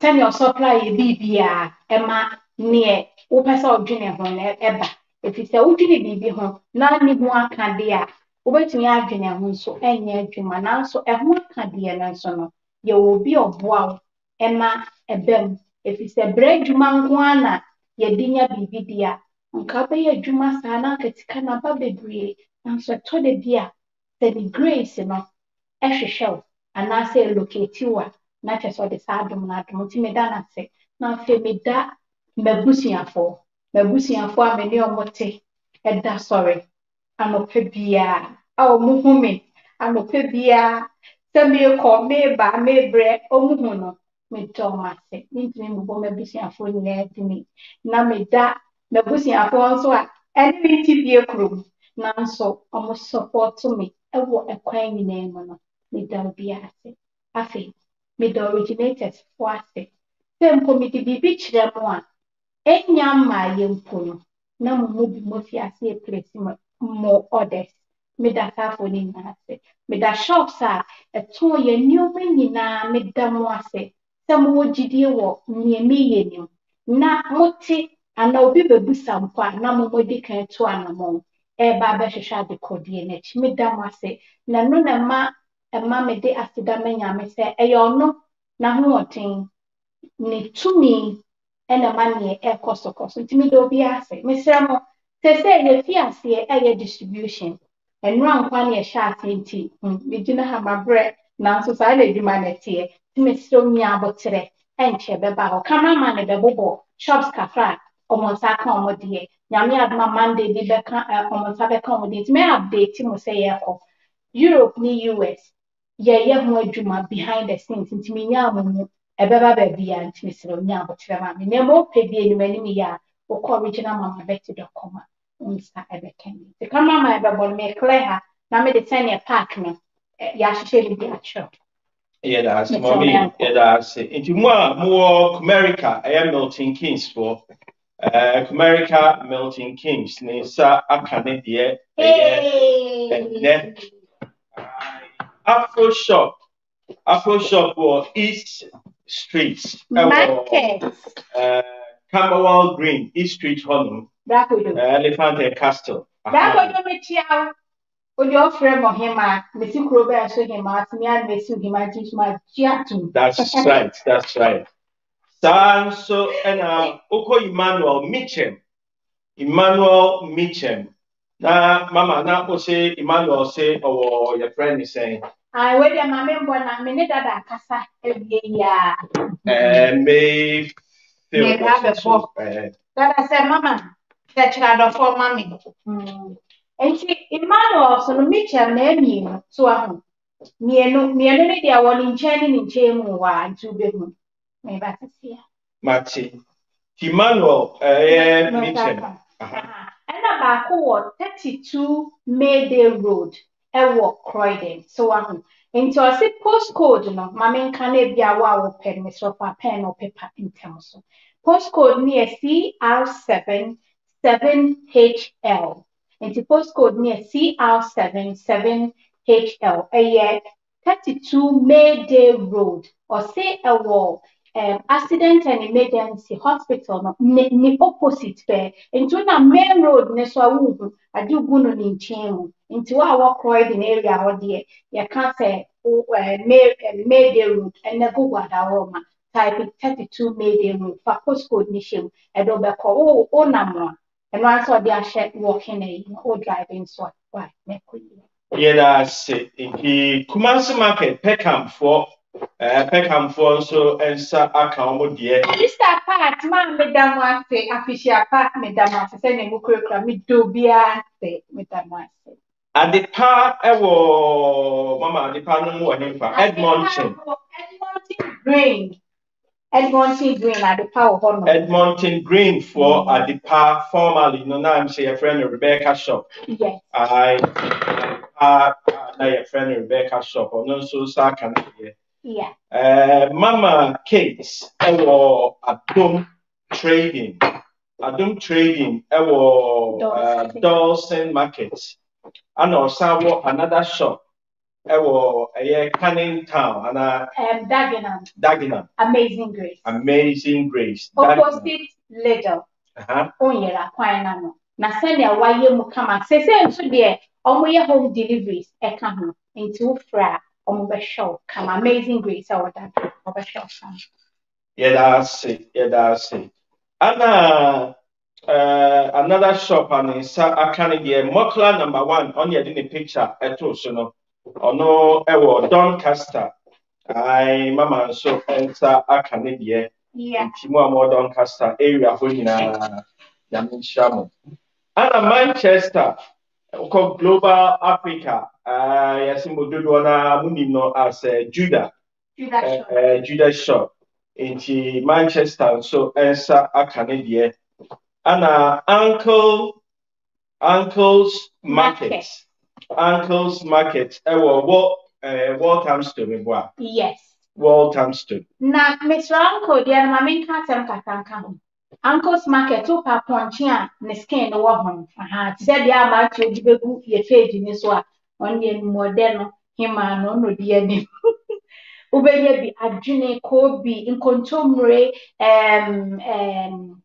send your supply B B R, Emma near Opus or Junior Hon Eba. If it's a Utini B B home, none need one can be a over to your junior home, so any dreamer now, so everyone can be an answer. You will be a bow, Emma, a bem. If it's a bread jumanguana, your dinner B B D R, and copy your jumas and uncle's canapa baby, and so to the dear, the grace enough, as she shall, and I say, locate you. Not just what the sadom, not Motimedana say. Now, Femida, Mebusian for Mebusian for Menio Motte, and that's sorry. I'm a pebia. Oh, Muhumi, I'm a pebia. Send me a call, may by may bread, oh, Muhono, me Thomas, me Mebusian for near to me. Now, me that Mebusian for also any T V crew. Now, so almost support to me. I want a cranny name on me, don't be at it. I think. Me the originators for say, them committee be beach them one. Any my young puno. Now move mostly as a place more orders. Me that half on in say. Me that shops are a two year new menina, me damoise. Some would G D walk near me in you. Na motti and no people do some part, no more decay to an among. Eba Beshad the coordinate. Me damoise. Na no ma. Mamma de Acidamania, may say, a no, Nahuating, ne to me, and a money air cost of cost, and to me, do be assay. Miss Ramo, they say, the fiancé air distribution, and round one year shot in tea. We do not have my bread, now society demanded tea, to Miss Romia Botre, and Chebaba, or Kamaman at the Bobo, shops cafra, omonsa kan wodie nyame adma monday bi be kan omonsa be kan wodie me update mo say e ko Europe ni U S ye ye ho adwuma behind the scenes ntimi nya mo ebeba ba bia ntimi sero nya abotre ma me nemo pe bi enimani mi ya okọ original mama betty dot com unsa ebekeni the camera my babol me clear na me de senior pack me ya hwehwe bi a chiro. Yeah, that's mommy. Yeah, that's it. If you want more Kumerica, I am Milton Keynes for uh, Kumerica Milton Keynes. Nisa Akanedie, Afro Shop, Afro Shop for East Street, Market, uh, Camberwell Green, East Street, Honolulu, Elephant and Castle. Your friend of him, Missy Kroger, so him asked me and Missy Himatis, my chiatu. That's right, that's right. So, and uh, Oko Emmanuel Mitchem, Emmanuel Mitchem. Now, Mama, now say Emmanuel say, oh, your friend is saying, I wait a moment when I minute that I cast every year. And may have a four. That I said, Mama, that's not a four, Mammy. And she Emmanuel so no Mitchem name you so ahu me no me no dey awon ncheni nchemu wa ntu be hu me ba tia Martin Emmanuel eh Mitchem aha and about ko thirty-two Mayday Road ewo Croydon so ahu nti o se postcode no ma men kan e bia wa wo pen me so pa pen or paper intem so postcode ni C R seven seven H L. And the postcode near C R seven seven H L, a year thirty-two Mayday Road, or say a wall, um, accident and emergency hospital, ne, ne opposite pair, into a main road, Neswa, I do Gunon in Chemo, into our Croydon area, or dear, you can't say Mayday Road, and never go at our type in thirty-two Mayday Road, for postcode mission, and over call, oh, number. And once I did shed walking in or driving, so why? Yeah, that's it. Kumasi Market, Peckham for uh, Peckham for so and sir, I can't move the air. This part, man, Madame Wante, official part, Madame Wante, sending Mukurka, me do be a say, Madame Wante. At the part, I will, Mama, the part no more, Edmonton Green. Edmonton Green at the power honor. Edmonton Green for mm-hmm. At the power formerly no now I'm say a friend of Rebecca Shop. Yes. I uh a friend of Rebecca Shop or no so sir can hear. Yeah. Uh Mama Kate's or Adom Trading. Adom Trading or uh Dalston Market. And also another shop. Ewo eh Canning Town and uh um, Dagenham. Dagenham. Amazing Grace. Amazing Grace. Opposite Ledger. Uh-huh. Onyela kwaina no. Na send ya waye mu kama sese nso de omo ye home deliveries e ka ho. Nti fra omo be show kama Amazing Grace or that omo show fam. Yeah, that's it. Yeah, that's it. And uh, uh another shop and sa akane de Makola number one on your the picture at so no. Oh no, I was Doncaster. I, Mama, so enter a Canadian. Yeah. More more Doncaster area for in a Yamin and Manchester, called Global Africa. I assume we do one as Judah. Judah. Judah shop in Manchester. So enter a Canadian. And Uncle, Uncle's Market. Uncle's Market. I will walk. Uh, Walthamstow, me boy. Yes. Walthamstow. Na Mister Uncle, dear, my main concern is Uncle's Market. Two pa pointian, nesken no one. Aha. Today, the amount you give go your trade in this one. Only modern human, no dear name. Ube ye bi adjune ko bi in contemporary um um.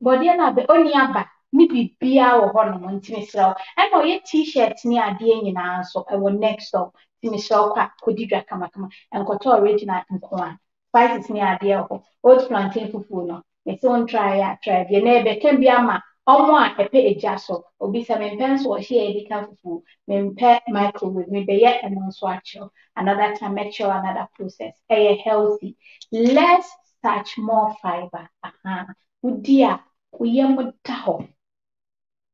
But dear na be only amba. Me be beer or ornament, Mister. I know your t shirts near a day in our so I will next door. Mister Quack could you drag come and got original and corn. Spices near a dear old plantain for full. It's own try, try, your neighbor can be a man. Or more, I pay a jasso, or be some pence or share the careful. Men pet micro with me be yet and non swatch. Another time, make sure another process. A healthy, less starch, more fiber. Aha, good dear. kuyemutaho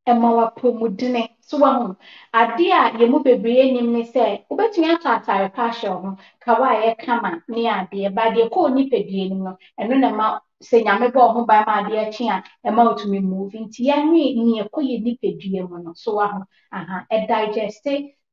emawa promudine suwahu adia yemu bebree nimne se ubetumi atata partial ho kawaye kama ni ade ba de ko ni pedie nimno eno na ma se nyame bo ho ba ma de achi a ema otumi move nti ya nwi ni ekoye ni pedie mu no suwahu aha e digest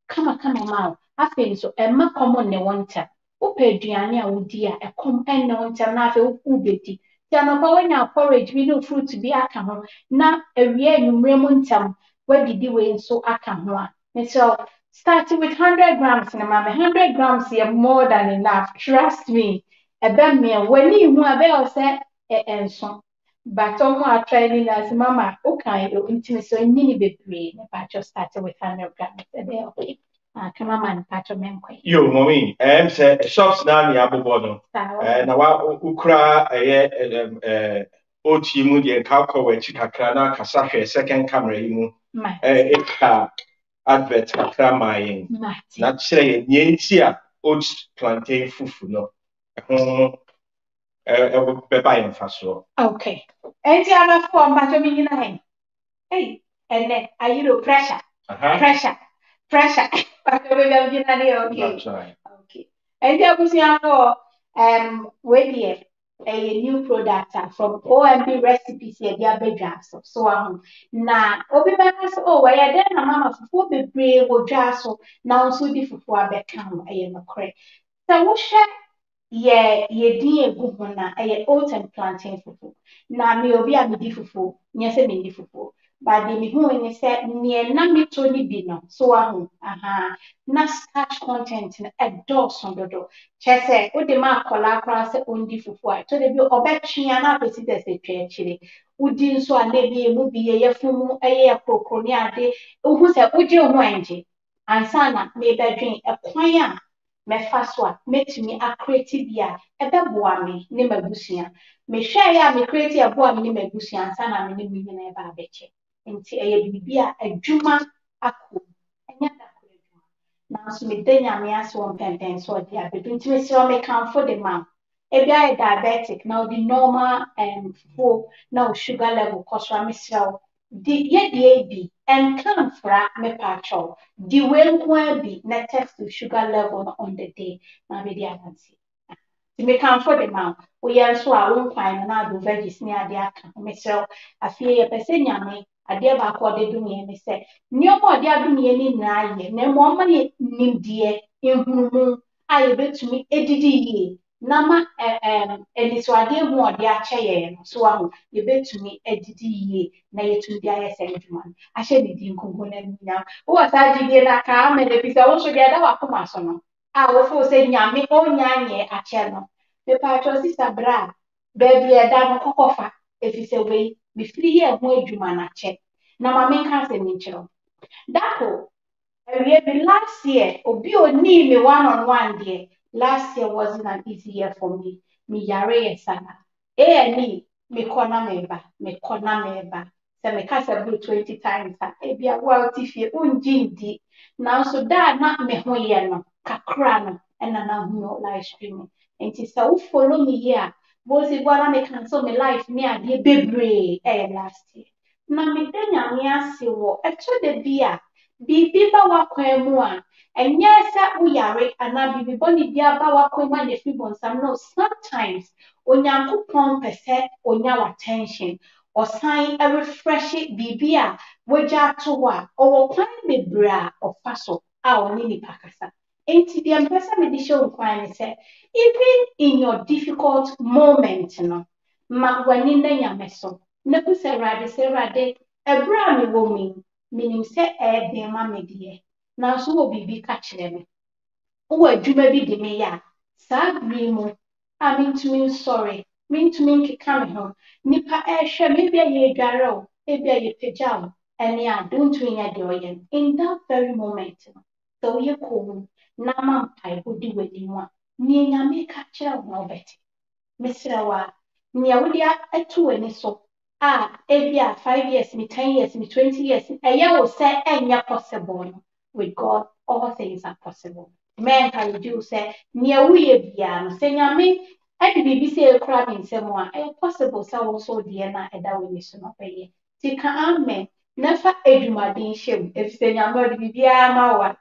kama kama ma afi so ema common ne wonta upeduane a wodi a ekom enne wonta na afi ubeti Tianopa wenya porridge bi no fruit bi aka ho na ewie enumre mu ntam wadidi we nso aka ho a so starting with one hundred grams na mama one hundred grams is more than enough, trust me. Ebe me wani hu abe o se enso but omo atraining as mama okay ntimi so nini bebre ne pa just start with one hundred grams ebe okay ah kama man pato menkwe yo mommy em say shops na ni abobo no eh na wa ukra eh eh oti mu de nka kwa wa chikakra na kasa hwe second camera yimu eh eka advert kakra mayin na chire nyensi a oat plantain fufu no eh eh be ba yin faso okay enti ana form pato mini na hen eh ene ayiro pressure pressure pressure okay. Okay. And there was um a new product from O M B recipes here, they are big drafts of so on. Now, Obi Banas, oh, why are there a mamma for be brave or jazz or now so different for a become a yellow cray? So, what shall ye dear good one, a oat and plantain fufu. Now, me will be a beautiful, yes, a beautiful. But the who is said near Nambi Tony Bino, so aha, uh na starch content in a dose on the door. Chess, what the Makola class only for four, so they will obey and opposite as a chair chili. Udin so a lady would be a yafumu, a year procronia day, who said, would you want it? And Sana may bedring a quire, my first one, makes me a creative ya, a babuami, Nima Busia. Me share ya, me create a boy, Nima Busia, and Sana, many women ever betcha. Nti eye bibia adwuma akọ anya dakọrọ adwuma na so medenya me aso mpempen so dia bedu nti me se o me kanfo de ma e bia e diabetic na o di normal um full na o sugar level kosra me se o di ye di abi and kanfra me pacho di wenko abi na test the sugar level on the day na me dia nansi ti me kanfo de ma o ye so a won kwan na do veggies ni ade aka me se o afie ye pese nya me Adia bako de dunia ni se. Niyopo adia dunia ni na ye. Ne mwama ni nimdie. Inhumu. Ayebe tumi edidi ye. Nama eh eh. Eniswa adia mwa adia chaye. Suwamu. Yebe tumi edidi ye. Na yetu ndia ye se njuman. Ashe nidi nkungune nina. Uwa saji ye na kaame. Lepisa wosho gada wakuma sono. A wofo se nyami. O nyanye acheno. Mepacho sisa bra. Bebi edano kokofa. Efise wei. Be free here, more Jumana check. Now, my main cancer nature. Dako, last year, or be on me one on one day. Last year wasn't an easy year for me. Me yare sana. A and me, me corner member, me corner member. So me cancer blue twenty times. A be a world if you own gin deep. Now, so that not me hoyano, kakrano, and another no live streaming. And tis so follow me here. Bosi bwana me cancel my life me adie bebre eh last year na me denya me ase wo eto de bia bibi ba wakwan mu a enye sa uyare ana bibi boni bia ba wakwan ma de fibon sam no sometimes onyankopon pese onya attention or sign a refresh it bibi a woja to wa owo kwan bebre a ofaso a oni ni pakasa. Enti the ambassador me di show kwani say even in your difficult moment no ma wani na nyameso na ku say rade say rade ebra me wo me minim say e be ma me die na so obi bi ka kire me wo adwuma bi de me ya sa gbe mo I mean to me sorry mean to me nkika me ho nipa e hwe me bia ye dware o e bia ye pejao eni a don't win ya de oyen in that very moment so ye ko Nama I would do with you. Nina may catch a Betty. Miss Rawa, near would ya a two and so. Ah, every five years, me ten years, me twenty years, a year will say, and ya possible. With God, all things are possible. Men can do say, near we be, and say, I mean, And B B say crab in someone, a possible sour so Diana and that we should not pay. Tika amen, never a jumadin shame if they are not Bibiamawa.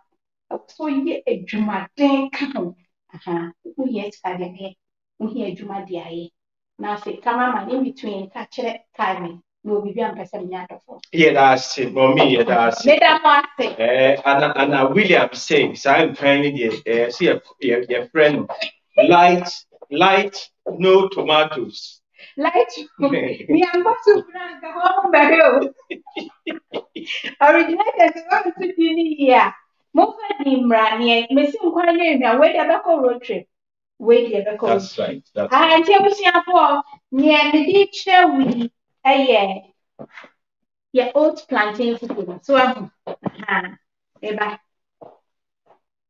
So ye a jumadin come. Aha, who yes, Kadia, who here jumadia. Now say, come on, in between catch it, timing. No, we be yeah, that's it. For me, that's it. Eh, Anna, Anna William says, I'm trying to see a your friend. Light, light, no tomatoes. Light, we are not to brand the home barrel. Originated from Tunisia. Mofani Mrani, Missing Cornelia, where the Baco road trip. Wait, the Baco. That's right. I tell you, Singapore, near the ditch, we. Aye, yeah, old plantain food. So, um, uh,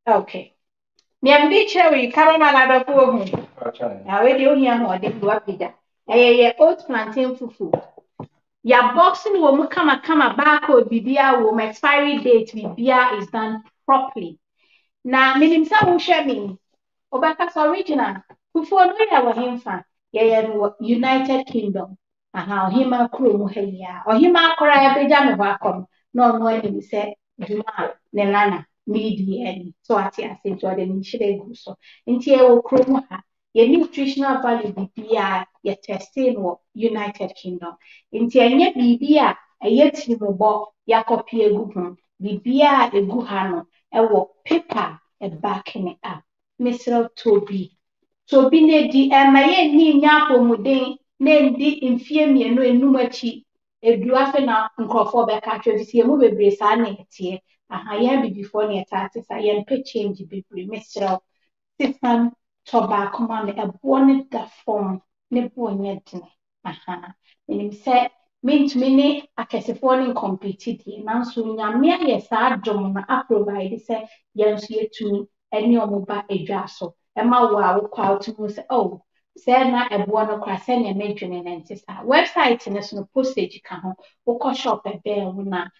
okay. Miam bicha we come on another food. Now, where do you hear more? They do up with that. Aye, old plantain food. Your boxing will come a come a barcode, Bibia will expiry date, Bibia is done properly. Now, Minim Samu Shemi, Obaka's original, who for no our him fan, yeah, United Kingdom. Aha, hima crew muhelia, or hima kora ebejano bakom. No no any say Juma Nelana midi any. So ati ase Jordan nshire guso. Nti e wo crew muha. Ye nutritional value bibia ye testing wo United Kingdom. Nti enye bibia eye tiribo ya copy egu ho. Bibia egu ha no e wo paper e back ne up. Mister Toby. Toby ne di e maye ni nyapo muden. Name the infirmary no enumachi, a duafena uncrofor back at your see a move brace and a tear, a higher be before near taxes, I am pay change be premistra. Sifan Toba command a bonnet that form, ne bonnet. Aha, and him said, mean to me, a cassiforning competed, and now soon a mere yes, I don't provide, say, young year to any or mobile a jasso, and my wow crowd to say, oh. Sena ebuano krasenia major in Antista. Website in national postage can or shop a bear wuna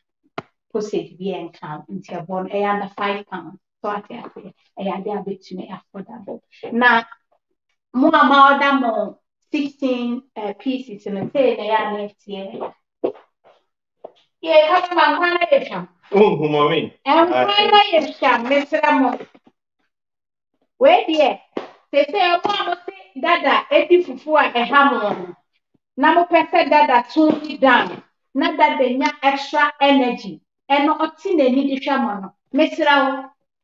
postage being count into a bond a under five pounds. So I think I dare bit to me affordable. Now more about them sixteen uh, pieces in a say they are next year. Yeah, come on, Kwana Yesham. And Kwana Yesham, Mister Amo. Wait, yeah. They say I want to say that eighty fufu a hammer. Now we say that totally down. Not that they need extra energy. And not only they need extra money. Mister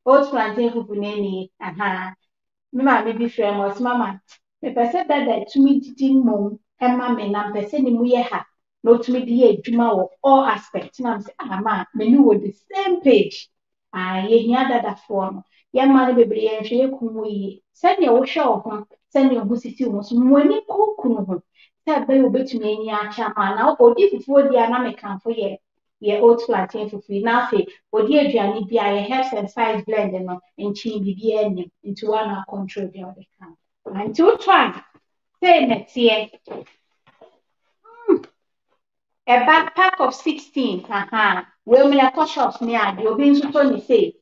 old plantain fufu nene. Aha. Mama maybe famous. Mama. Me person that they to me didn't mum. And mama na person ni muye ha. No to me diye juma or all aspects. Now I'm say ah mama. Me you on the same page. Ah ye niya that that form. Ye mama ni bebre ye sheye kumuye. Send your show, send your bussy almost when you cook. That bay will bet me any cham now, or if for the anamican for ye, ye old plantain for free now say, or dear Johnny be I have and size blending and chin be ending into one hour control the other camp. And two try, say next year. A backpack of sixteen, haha, well, me a cosh of me, you'll be in Tony say.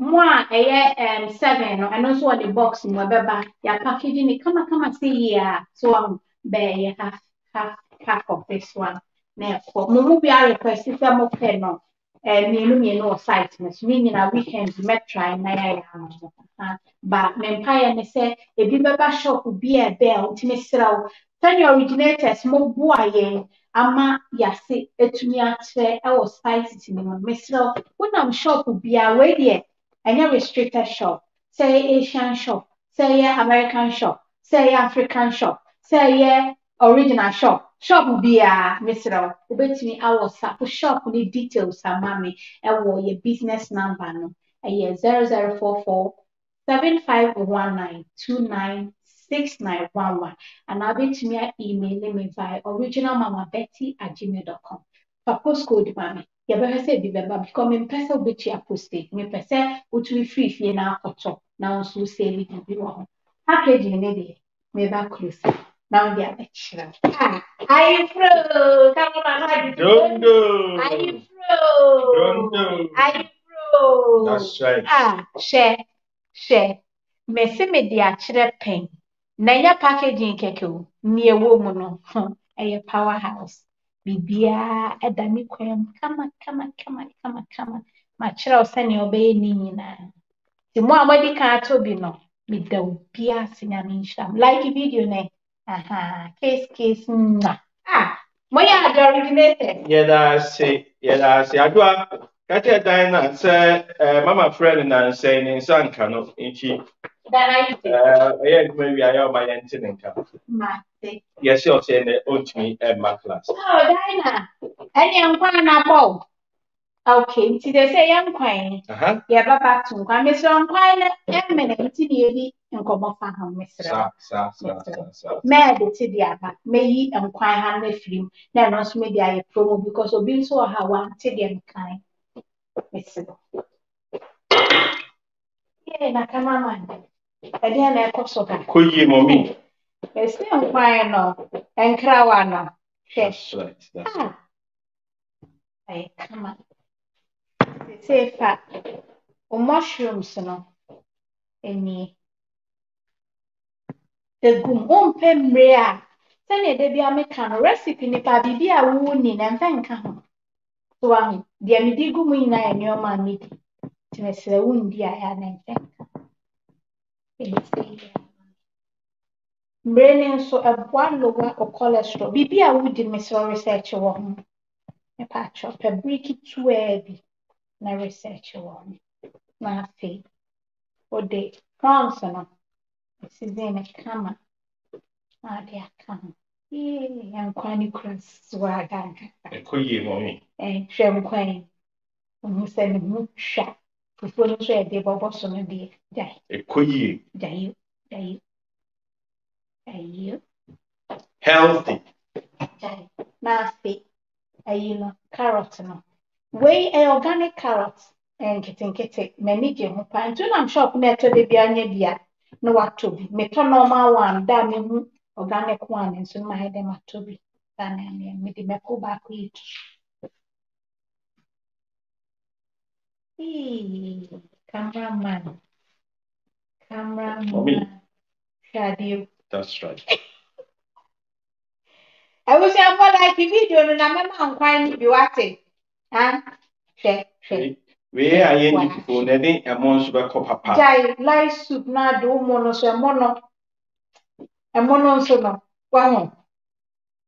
Moi, I am seven, and also on the box in my baby. Your packaging, it come, come and see here. So I'm bare half, half, half of this one. Now, for Mumubia request, it's a more penal. And me, me, no sightness, meaning a weekend metro and I am. But Empire, and say, a bibaba shop would be a bell to Miss Row. Tell your originators, more boy, Ama Yassi, Etumia, I was sighting in Miss Row. When I'm sure would be away there. And a restricted shop, say Asian shop, say American shop, say African shop, say original shop. Shop be a mister. Bet me I was a shop with details, a mammy, and wore your business number no. A year zero zero four four seven five one nine two nine six nine one one. And I bet me an email me by original mama Betty at gmail dot com. For postcode, mammy. Yabba said, be become impressive, which you are posted. Me per se, which we free for now or top. Now, so say we can be wrong. Packaging, maybe, maybe close. Now, they are extra. Ah, I fro. Come on, don't do. I fro. Don't do. I fro. That's right. Ah, share, share. Messi media, chere pen. Naya packaging keko near woman a powerhouse. Bibia a dummy quam, come, come, come, come, come, my child send your bay nina. The more body can't be no, with the piercing and insham. Like a video, ne? Aha, case, case, na. Ah, my other originated. Yeah, that's it. Yeah, that's it. I do have Katia Diana said, Mama friend, and saying in San Cano, in she. I uh, yeah, maybe I have my auntie and Matty. Yes, you're saying the old me and my class. Oh, Dinah, any unquine okay, see, they say unquine. Uh huh. Yeah, Papa, too. I'm Mister Unquine, eminent, nearly, and come off on Mister Mad, it's the other. May ye unquine have the film. Then also maybe I promo because of being so how one tiddy unkind. Mister. Yeah, Nakama. I didn't echo so. Could you, mommy? It's still fine now, and Krawana. That's right. That's right. Hey, come on. It's a fat or mushrooms, no. Any the gum open brea. Send a debby a mechanic recipe, nipa be a wounding and vanka. So I'm the amidigumina and your mammy. To Miss Lewundi, I had an effect. Braining so a one lower or cholesterol. Bibi, I would in Miss Research one. A patch of a bricky too heavy. Na research one. My faith. Or the Bronson. This is in a camera. Ah, dear, come. Yea, I'm quite cross swagger. A queen, mommy. And Trem Queen. Who said the moon shot? Before the shed, they were boss on the day. A queen. Day, day, day. Healthy. Day, nasty. A yellow carrot. Weigh a organic carrot and kitten kitten. Many jim pants. I'm shop netted the Bianya dear. No, what to be. Make a normal one, damn organic one, and soon my head them are to be. Than I made the Mako back eat. Hey, cameraman, cameraman, mommy. Shadow. That's right. I wish I would like the video, and I'm not going to be watching. Ah, check, check. We are in people, Neddy, a monster copper pie. Light soup, now do monos and mono a monosono. One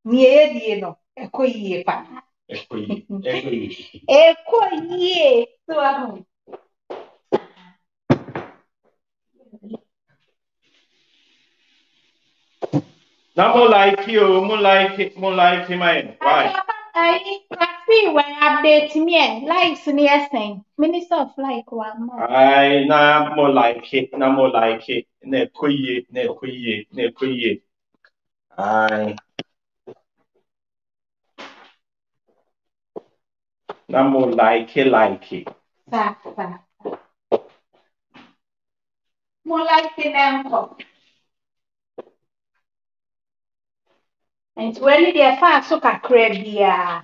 near the no, a coy pan. A coy, a coy. So I'm not more like you, more like it, more like him. Why? I see when update me likes in the same minister of like one more. I not more like it, not more like it. Ne queer, ne queer, ne queer. I. No more like it, like it. More like the Namco. And when they are fast, so I crave the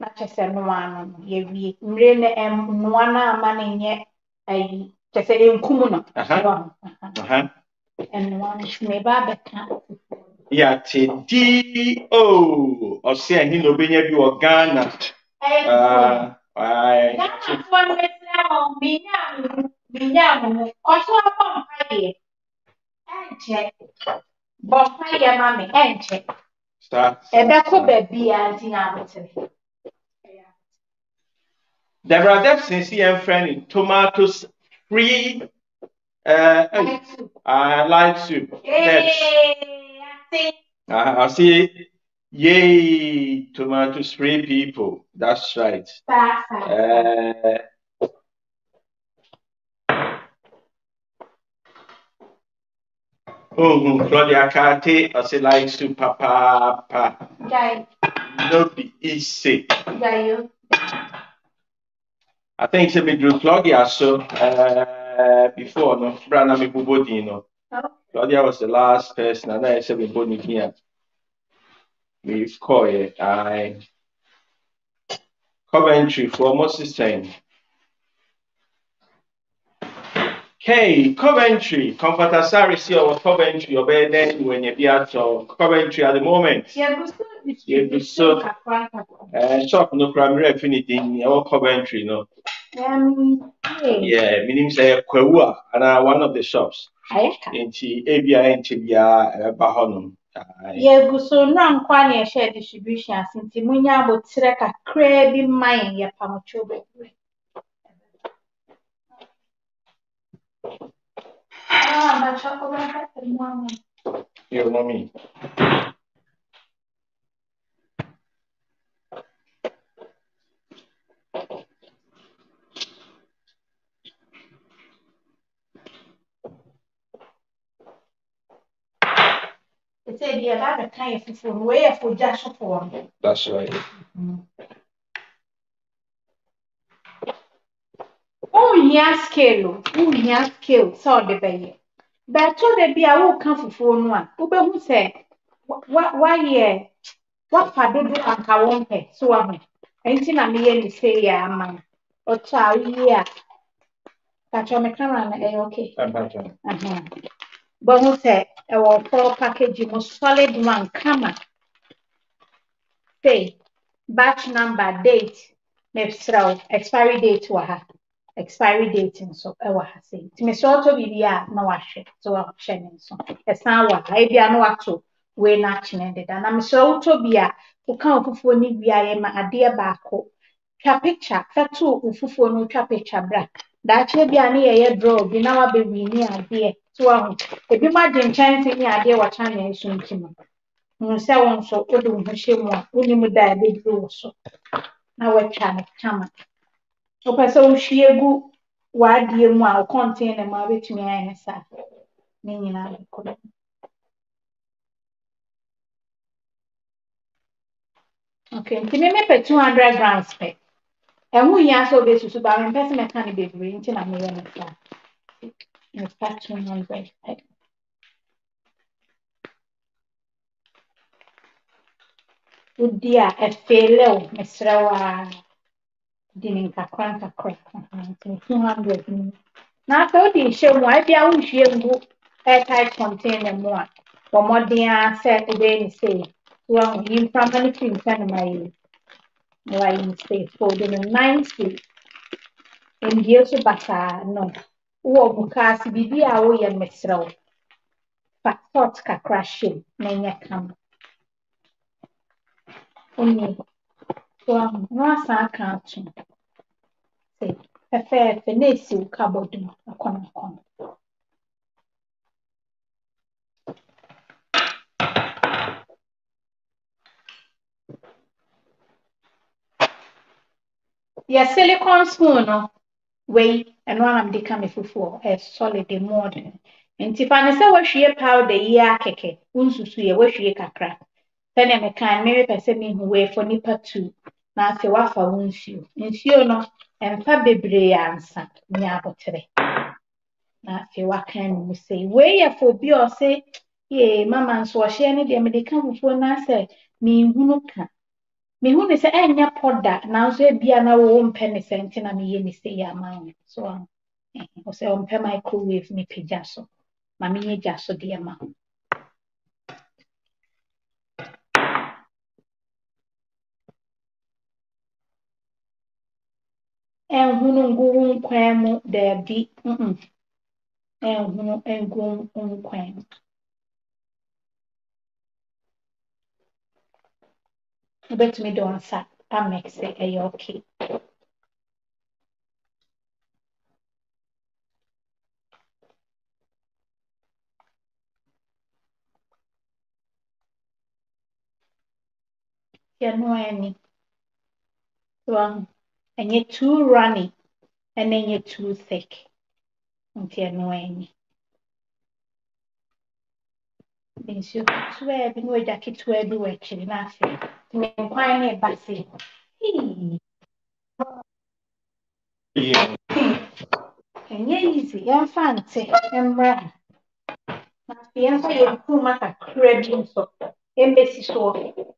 Manchester one, ye really am one man yet. I just say in Kumuna. And one is never better. Yati D O or say, he no be near your Ghana. Uh, I. Binyam, binyam, also a bonfire. Enche, bonfire, mammy, enche. And that could be as in Amity. There are that sincere friend in tomatoes free. Uh, I like soup. Yay, I see. Yay, tomatoes free people. That's right. Uh, Oh, Claudia Cate, I say like super papa. Jai. No be easy. Jai. I think it's a bit of Claudia, so uh, before, no, Branami Bubodino. Claudia was the last person, and I said, we're going here. We've called it. I. Coventry for almost the same. Hey, Coventry, comforter sari si or Coventry or then when you be at Coventry at the moment. Yeah, but so, so uh, shop no primary affinity in our Coventry, no. Um, hey. Yeah, meaning say Kwewa and uh, one of the shops. In the A B I and T B I Bahonum. Yeah, but so now I share distribution since Munya would trek a crazy mind your Pamuchobe. Ah, but your mommy. It said the other kind of food where for Joshua form. That's right. Mm-hmm. Yes, Kello, who yes, Kello, saw the bay. But so there be a who come for one. Uber who said, What, why, yeah, what father do and I won't pay, so am I. Ain't I merely say, yeah, man, or child, yeah. But your mechanic, okay. Uh-huh. But who said, our four package, you must solid one, come say, batch number, date, next row, expiry date to her. Expiry dating so I was saying to me sort of yeah no wash it so I'm sharing so it's now what I be no actual way not ended and I'm so to be a who can't for me be I am a dear back up picture for two for no picture black that you be an ear drove in our baby near dear so um if you imagine chanting your idea what channel is soon to me so on so good on she won't would die big so now we're trying to come. So she a good wide dear mile contain a marriage to me and a sack. Meaning, I could. Okay, to me, two hundred grams pay. And we are so busy to buy and pass a mechanic baby until I may end the fact. two hundred. Would dear a fellow, Mister Dinning a crank a crack two hundred. Now, thirty show why they are wish you airtight container more. For more than said today, say, well, you probably think my lying state for the ninety. And years of Bata, no. Who will cast B B away and miss row. But thoughts can crash you, may come. Only. So, once I can't say a fair finesse will cover them a corner corner. Your silicone spoon, way and one I'm becoming for a solid modern. And Tiffany said, what she powder the yak cake, unsusuya, what she crack. Then I can maybe person me who for nipper two. Now say what for wounds you. Insuno and Fabibri answer me about today. Now say what can we say? Way for be or say, yea, mamma's wash any day, they come before now say, me who can. Me who is any pod that now say be an hour own penny sentin and me any say your mind. So on. Or say on per my cool with me pijasso. Mammy jasso dear mum. And who no go quam there be, and who no and go on quam. Bet me don't sat, I make say a yoke. You know any. Well. And you're too runny, and then you're too thick. Until annoying. Means you swear, been with that kid where you were chilling after. Mean, why not bassy? Yeah. And you're easy, and fancy, and run. Must be answered with too much a crabbing so, embassy so.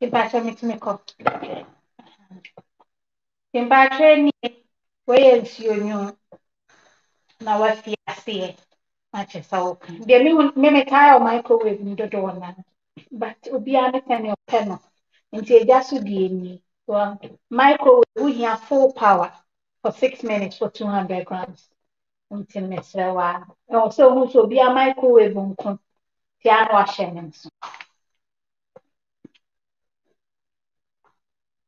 Kimpache mitimiko. Kimpache ni weye sionyo na wafi asiye mache sauka. Demi meme tire microwave ndodo wana. But obi anatani openo. Nti ejasu die ni. So microwave we have full power for six minutes for two hundred grams. Nti mesewa. Also who so be a microwave unko. Ti anwashe nso.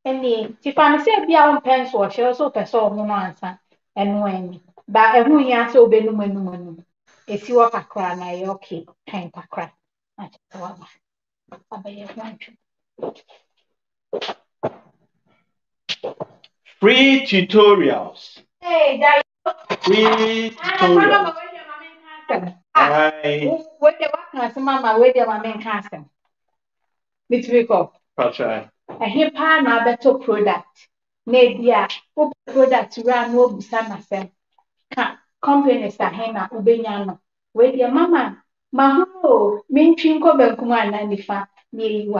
Any Tiffany said, be our pencil, she also persaw no answer, and when by a who answer be no one. If you are a crown, I okay, time to cry. I want to free tutorials. Hey, that free tutorials. I wait the one, Mamma, wait the one main cancer. Which we call. A hip na better product. Nadia, who product ran no busanasem. Companies are henna, ubeyano. Where your mamma, Maho, mean chinko belkuman and if I near you.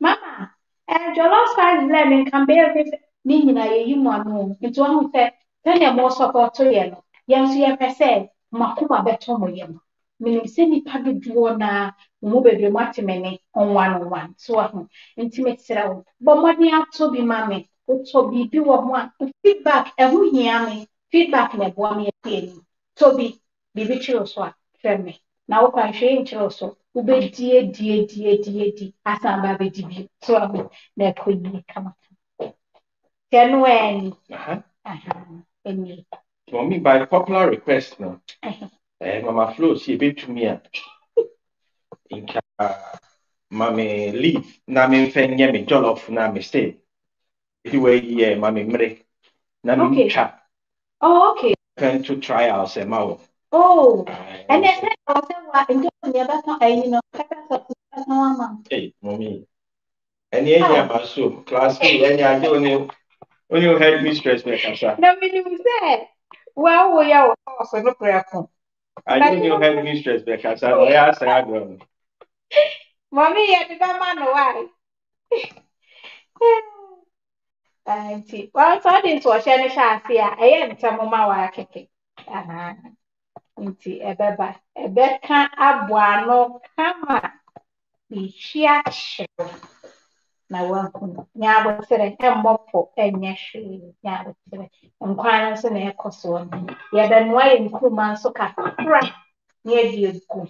Mamma, and your last five lemon can bear this meaning I you one into one who said, Tell your more support to yellow. Yes, you ever said, Makuma betomoyam. Meaning semi public dwana. Mube be matimene on one on one. So I'm intimate serum. But money out to be mammy, to be do one feedback every yammy, feedback in a one year. To be be virtuoso, firmly. Now, I change also, ube dear, dear, dear, dear, dear, as I'm baby debut. So I'm there quickly come up. Then when, uh huh, any. Mommy, by popular request now. Eh, Mama Flo, she bit to me. Inka mame leave na me fenye me jollof na me stay. Anyway, yeah, mame mre na me chap. Oh, okay. Going to try out some out. Oh, and then I said, "What? Enjoy the baton, you know, kaka mama." Hey, mommy. And yeah, yeah, but so class two, and yeah, you know, when you help me stress me, Kasha. No, me you say. Wow, yeah, wow, so no prayer phone. I didn't know how to stress because I was I grown. Mommy, I did not man why. Auntie, well, so I didn't wash any shanty. I am some of my work. Ah, auntie, a beba, a bed can't have one no camera. Be sheer. Now, welcome. Now, I said, I'm more for any issue. Now, I'm quite as an echo swan. Yet, then, why in Kuman so cat? Near you go.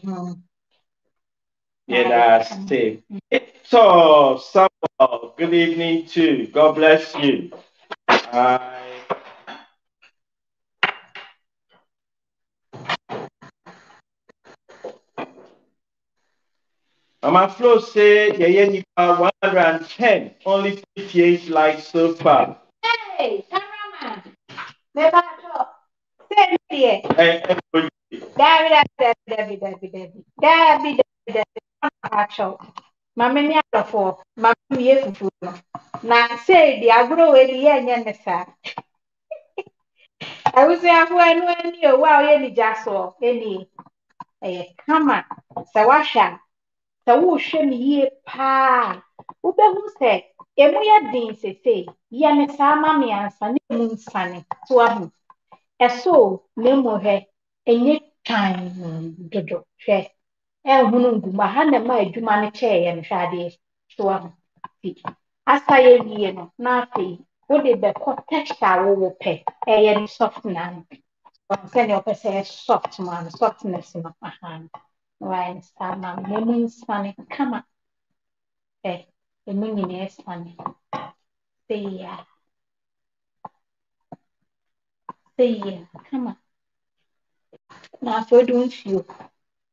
Yeah, that's it. So, so good evening, too. God bless you. Uh, Mama Flo said, yeah, yeah, you are one hundred and ten, only fifty-eight likes so far. Hey, cameraman. Never talk. Send me here. David, David, David, David, David, David, David, David, Mamma, me out for Mamma, you fool. Now say, the agro, the end, sir. I was there when you were any jasso, any. Hey, come on, Sawasha. So who shame ye pa? Ube who said, Emuya din se say, Yan sama me and sunny moon sunny, to a moon. A so, nemo he, a yet time, dodo, chess. El Hunungu, Mahana, my Jumani chair and shadi, to a moon. As I am yen, nothing, would it be contextual over pay, a soft man. One senior per se, soft man, softness in my hand. Why, Sama, Mamma, Sunny, come up. Eh, the moon is funny. Say, yeah. Say, yeah, come up. Now, so don't you?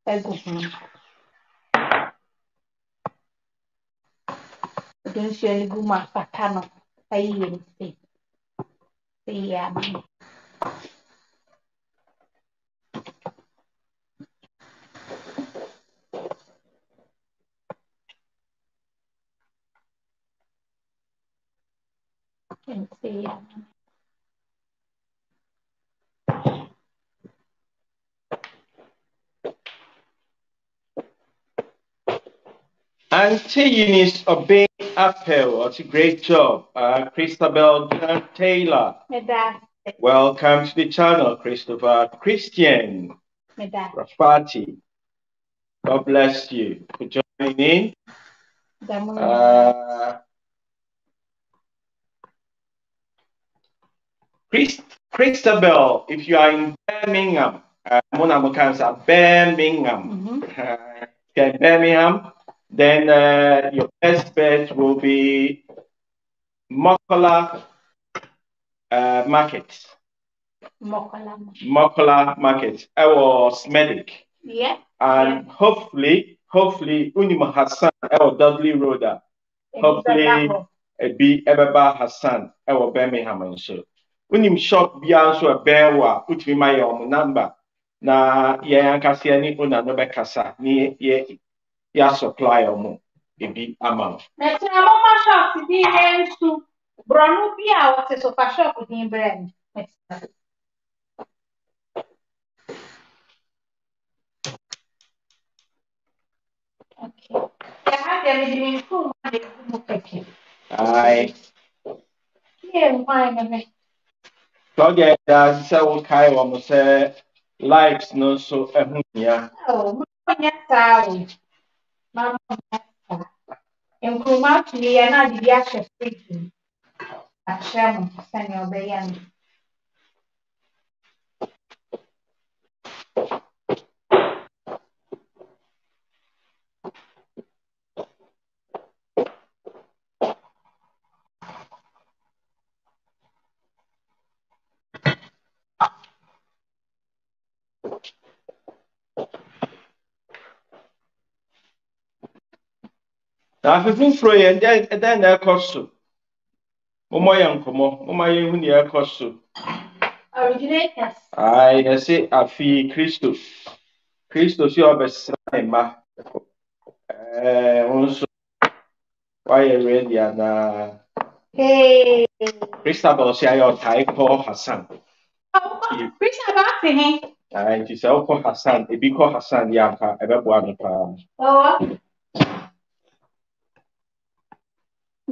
Don't you any good man for Tano? I even say, say, yeah, Mamma. And see Auntie Eunice obeyed Apple. What a great job. Uh, Christabel Taylor. Fantastic. Welcome to the channel, Christopher. Christian. Fantastic. Rafati. God bless you for joining in. Uh, Chris, Christabel, if you are in Birmingham, uh, Birmingham. Mm-hmm. uh, okay, Birmingham, then uh, your best bet will be Makola uh, Market. Makola Market. Makola Market. I was medic. Yeah. And yeah. hopefully, hopefully, Unima Hassan, our Dudley Roda. Hopefully, it be Ebeba Hassan, our Birmingham and so. Unim shop Bianso Bewa, Utrima Yom number. Na Yankasiani Unanobe Casa, near ye ya supply or more. It be amount. That's a mama shop to be hands to Bronupia, what's a sofa shop with him brand. Aye. Yeah, why? Forget that. So Kai almost likes no so. Oh, my Mamma, and come out to me and I'll be actually speaking. I shall send your bayon. Now, if you pray and then and then I cost you. Oh, my uncle, oh, my uncle, cost you. Originators. I say, I feel Christos. Christos, you are best time, ma. Also, why are ready and hey, Christabel, say your type for Hassan. Oh, Christabel, say, and you say, oh, for Hassan, it be called Hassan, yeah, ever one pound. Oh.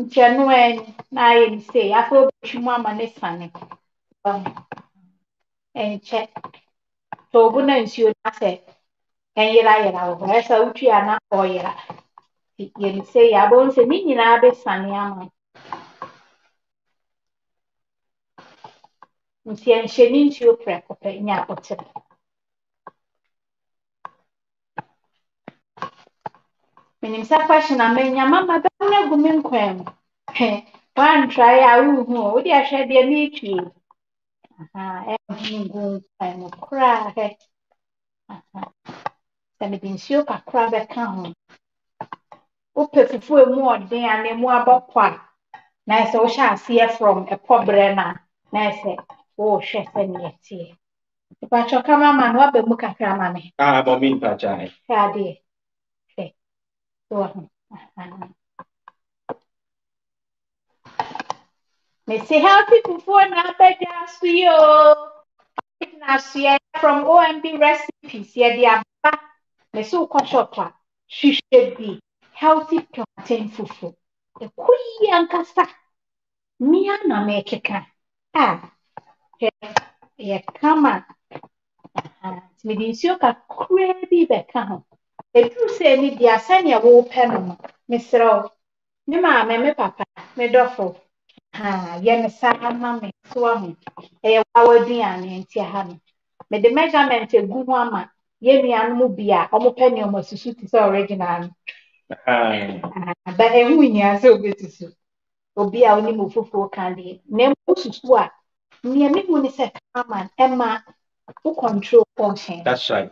January, I say, I hope you mamma is funny. And check. So, good news, you say, and you lie out. I saw you are not for you. You say, I won't say, meaning I'll be sunny. I'm saying, she needs your prep of it in your pocket. Menim sa question am nya mama ba nya gumen kwem. One try awu hu, we dey share dey me twi. Aha, e ngun time kra he. Aha. Se me bin sio pa kra be kan hu. O pefufu e mu odin ane mu abokwa. Na se o sha see from e pobre na. Na se o hwe se ne yeti. Ba choka mama no abemu kakra mame. Ah, bo mi pa jai. Ka dey. May say healthy before now, but that's you from O M B recipes. Yeah, they are back. May so shopper. She should be healthy plantain fufu. The queen and casta. Mia no make it. Ah, yeah, come on. Me didn't you a crabby back home. The truth say me dear senior woe penum, Miss Row. Me mamma, me papa, me doffo. Ah, ye me sad mammy, swammy. A our dear and tia hammy. Me the measurement a good woman, ye me and mubia, or penny was to suit his original. But a winner so good to suit. Obia only move for candy. Name was what? Near me when it's a common Emma who control function. That's right.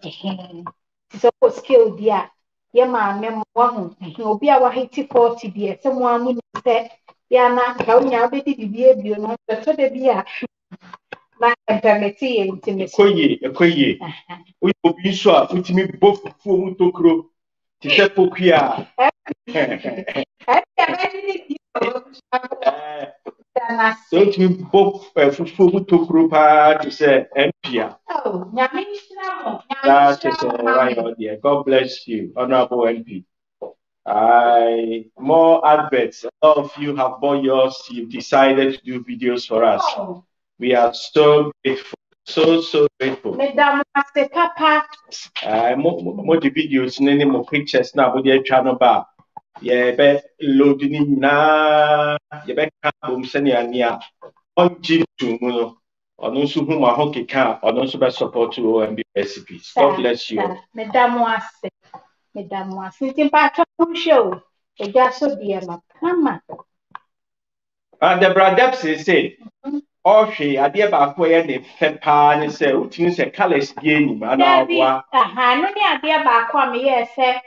So skill dear, yeah, man, memo one will be our eighty forty dear. Someone would say, Yana, how now be the baby, not the beer. My permittee intimacy, a quay, we will be sure with me both for to crook to the pokia. Don't me both for to crook to say, Empia. Oh, Yami. That is all right, dear. God bless you, Honorable M P. I more adverts. A lot of you have bought yours. You've decided to do videos for us. Oh. We are so grateful. So, so grateful. Madam, Papa. Uh, more the videos, many more pictures now with your channel bar. Yeah, but loading now. You better come senior. On Jim to or no so whom I hockey can or no super support to O M B recipes. God bless you. Madam, Madam, sitting back on show. It just so dear, my mama. And the brother said, oh, she, I dear Bakway and the Pepper and say, things a colors game. And I know, dear Bakwam, yes, sir.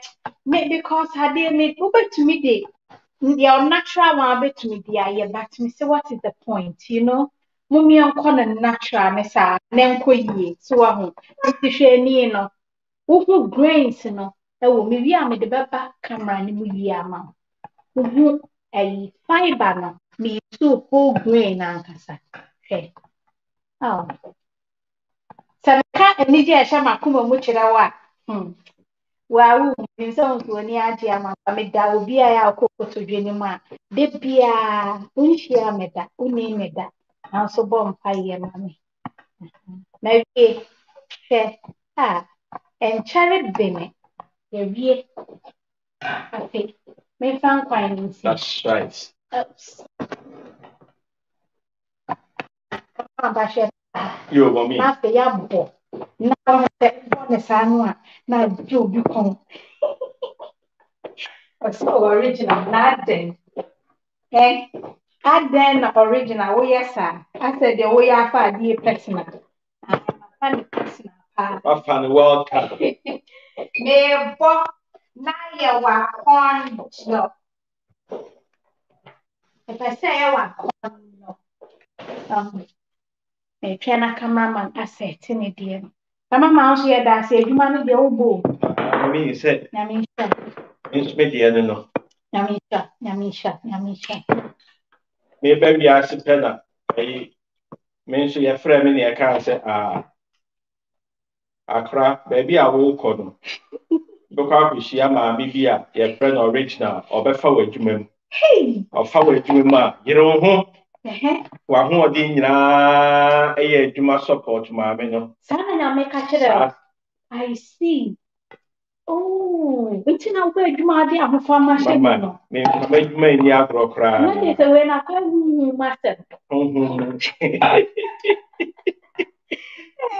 Maybe because I dear me over to me, dear natural one bit to me, dear, but me say, what is the point, you know? Mummy and Conan natural, Messa, Nankoye, so I hope. It's a no. Who grains, no. Oh, maybe I'm the Baba camera and maybe I'm a fiber now. Me so whole grain, Ancassa. Hey, oh, Samaka and Nidia Shamakuma Mucherawa. Hm. Wow, in some to any idea, I made that will be our cocoa to Jenima. De Pia, Unshia Meda, Uni Meda, and so bomb fire, mammy. Maybe, ah, and Charity Bimmy. That's right. You want me? After Yambo. Now I said, now you become so original, not then. Eh? I then original, oh yes, sir. I said, the way I find the personal. I find the personal. I found the world cup. Me bo na ye wa konjo. If I say ye wa konjo, um, me try na cameraman asset in the deal. Cameraman also ye da say you man be obo. I mean you said. I mean sure. It's me the no. I mean sure. I mean sure. I mean sure. Me be me asset na. I mean so your friend me na can say ah. Accra, baby, I will call them. Because we share my media, your friend original, or before we do, hey, or how we do, ma, you know, who are more dinner, a juma support, ma, no. Sana make a cheddar. I see. Oh, it's in a way, Juma, dear, before my shaman. Maybe made the agro cry. When I call you, master.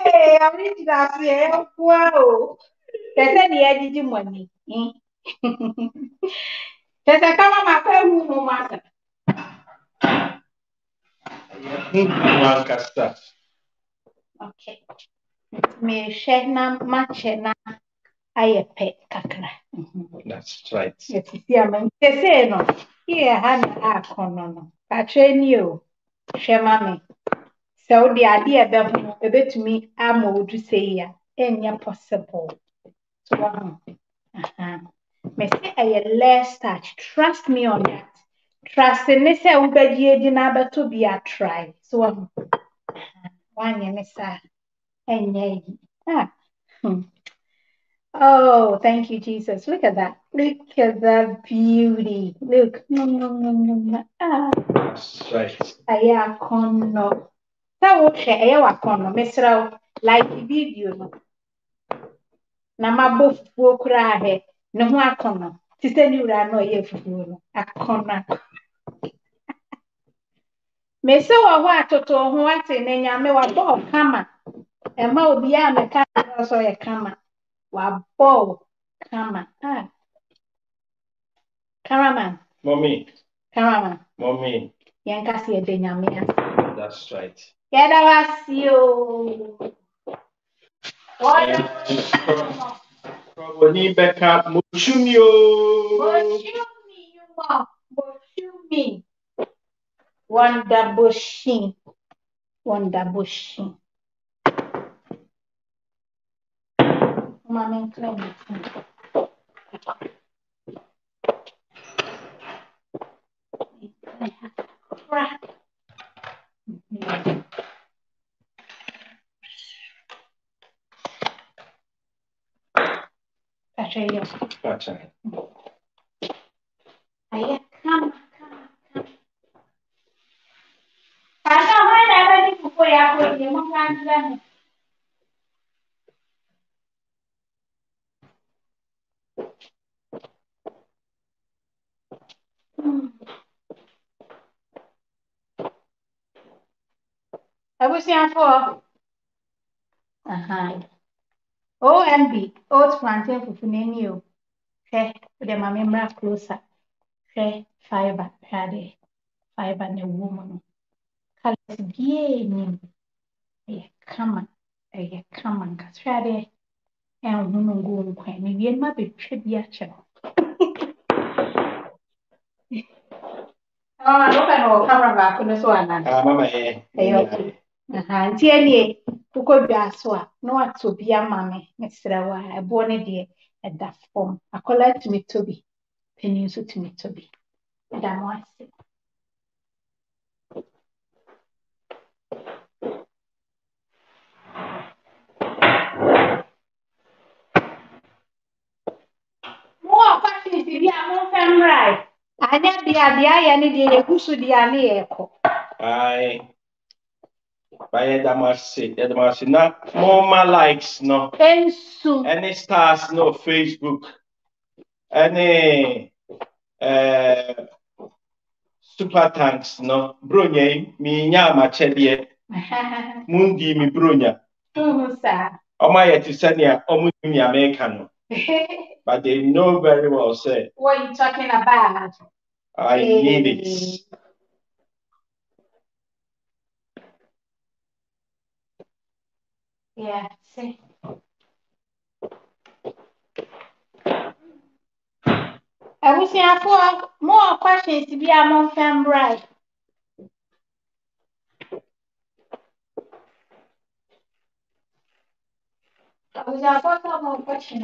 Hey, I mean that's yeah. Wow. That's any edgy money. That's a come on my family home master. Okay. Me share na match na aye pe kakra. That's right. Yes, yeah, man. Say no. Yeah, han akono. I train you. Share mommy. So the idea that a bit to me, I'm old to say, yeah, and you're possible. So, uh-huh. May say I less touch. Trust me on that. Trust in this, I will be here dinner to be a try. So, um, one year, Miss, and yay. Ah, oh, thank you, Jesus. Look at that. Look at that beauty. Look, no, no, no, no, ah, that's right. I am con. Okay, I work on Mister Like video. Nama both woke rahe. No more corner. Sister, you are no here for a corner. Miss, so I want to talk what in a me wa ball camera. A mo be a mechanic or a camera. Wa ball camera. Ah, cameraman. Mommy. Cameraman. Mommy. Yankasi a denyamia. That's right. Yeah, that was you. What? Probably Becca, Moshumio. Moshumio. Moshumi. Wanda Bushi. Wanda Bushi. Mamma, claim it. Yeah. Gotcha. Gotcha. What's the answer for? Uh-huh. O M B, oats plantain fufunenio. Fair, with the mamma closer. Fair, fiber, had fiber and a woman. Callous gay name. A common, a common castrade, and woman go quite maybe a mabby trivia channel. Oh, look at all, camera back on this one. Mamma, eh? Aha, dear, who could be a swa, no, to be a mammy, Mister Wire, a bonny dear, at that form. I collect me to be, penusu to me to be. Madame was it. More questions to be a more firm right. I never be a dear, any dear, who should be a near echo. Aye. By the Marcy, the Marcy, not more likes, no, any stars, no Facebook, any uh, super tanks, no, Brunia, me, Yama, Chedia, Mundi, me, Brunia. Oh, sir. Oh, my, Tisania, oh, me, American. But they know very well, sir. What are you talking about? I need it. Yeah, see. I wish you have more questions to be among them, right? I wish you have more questions.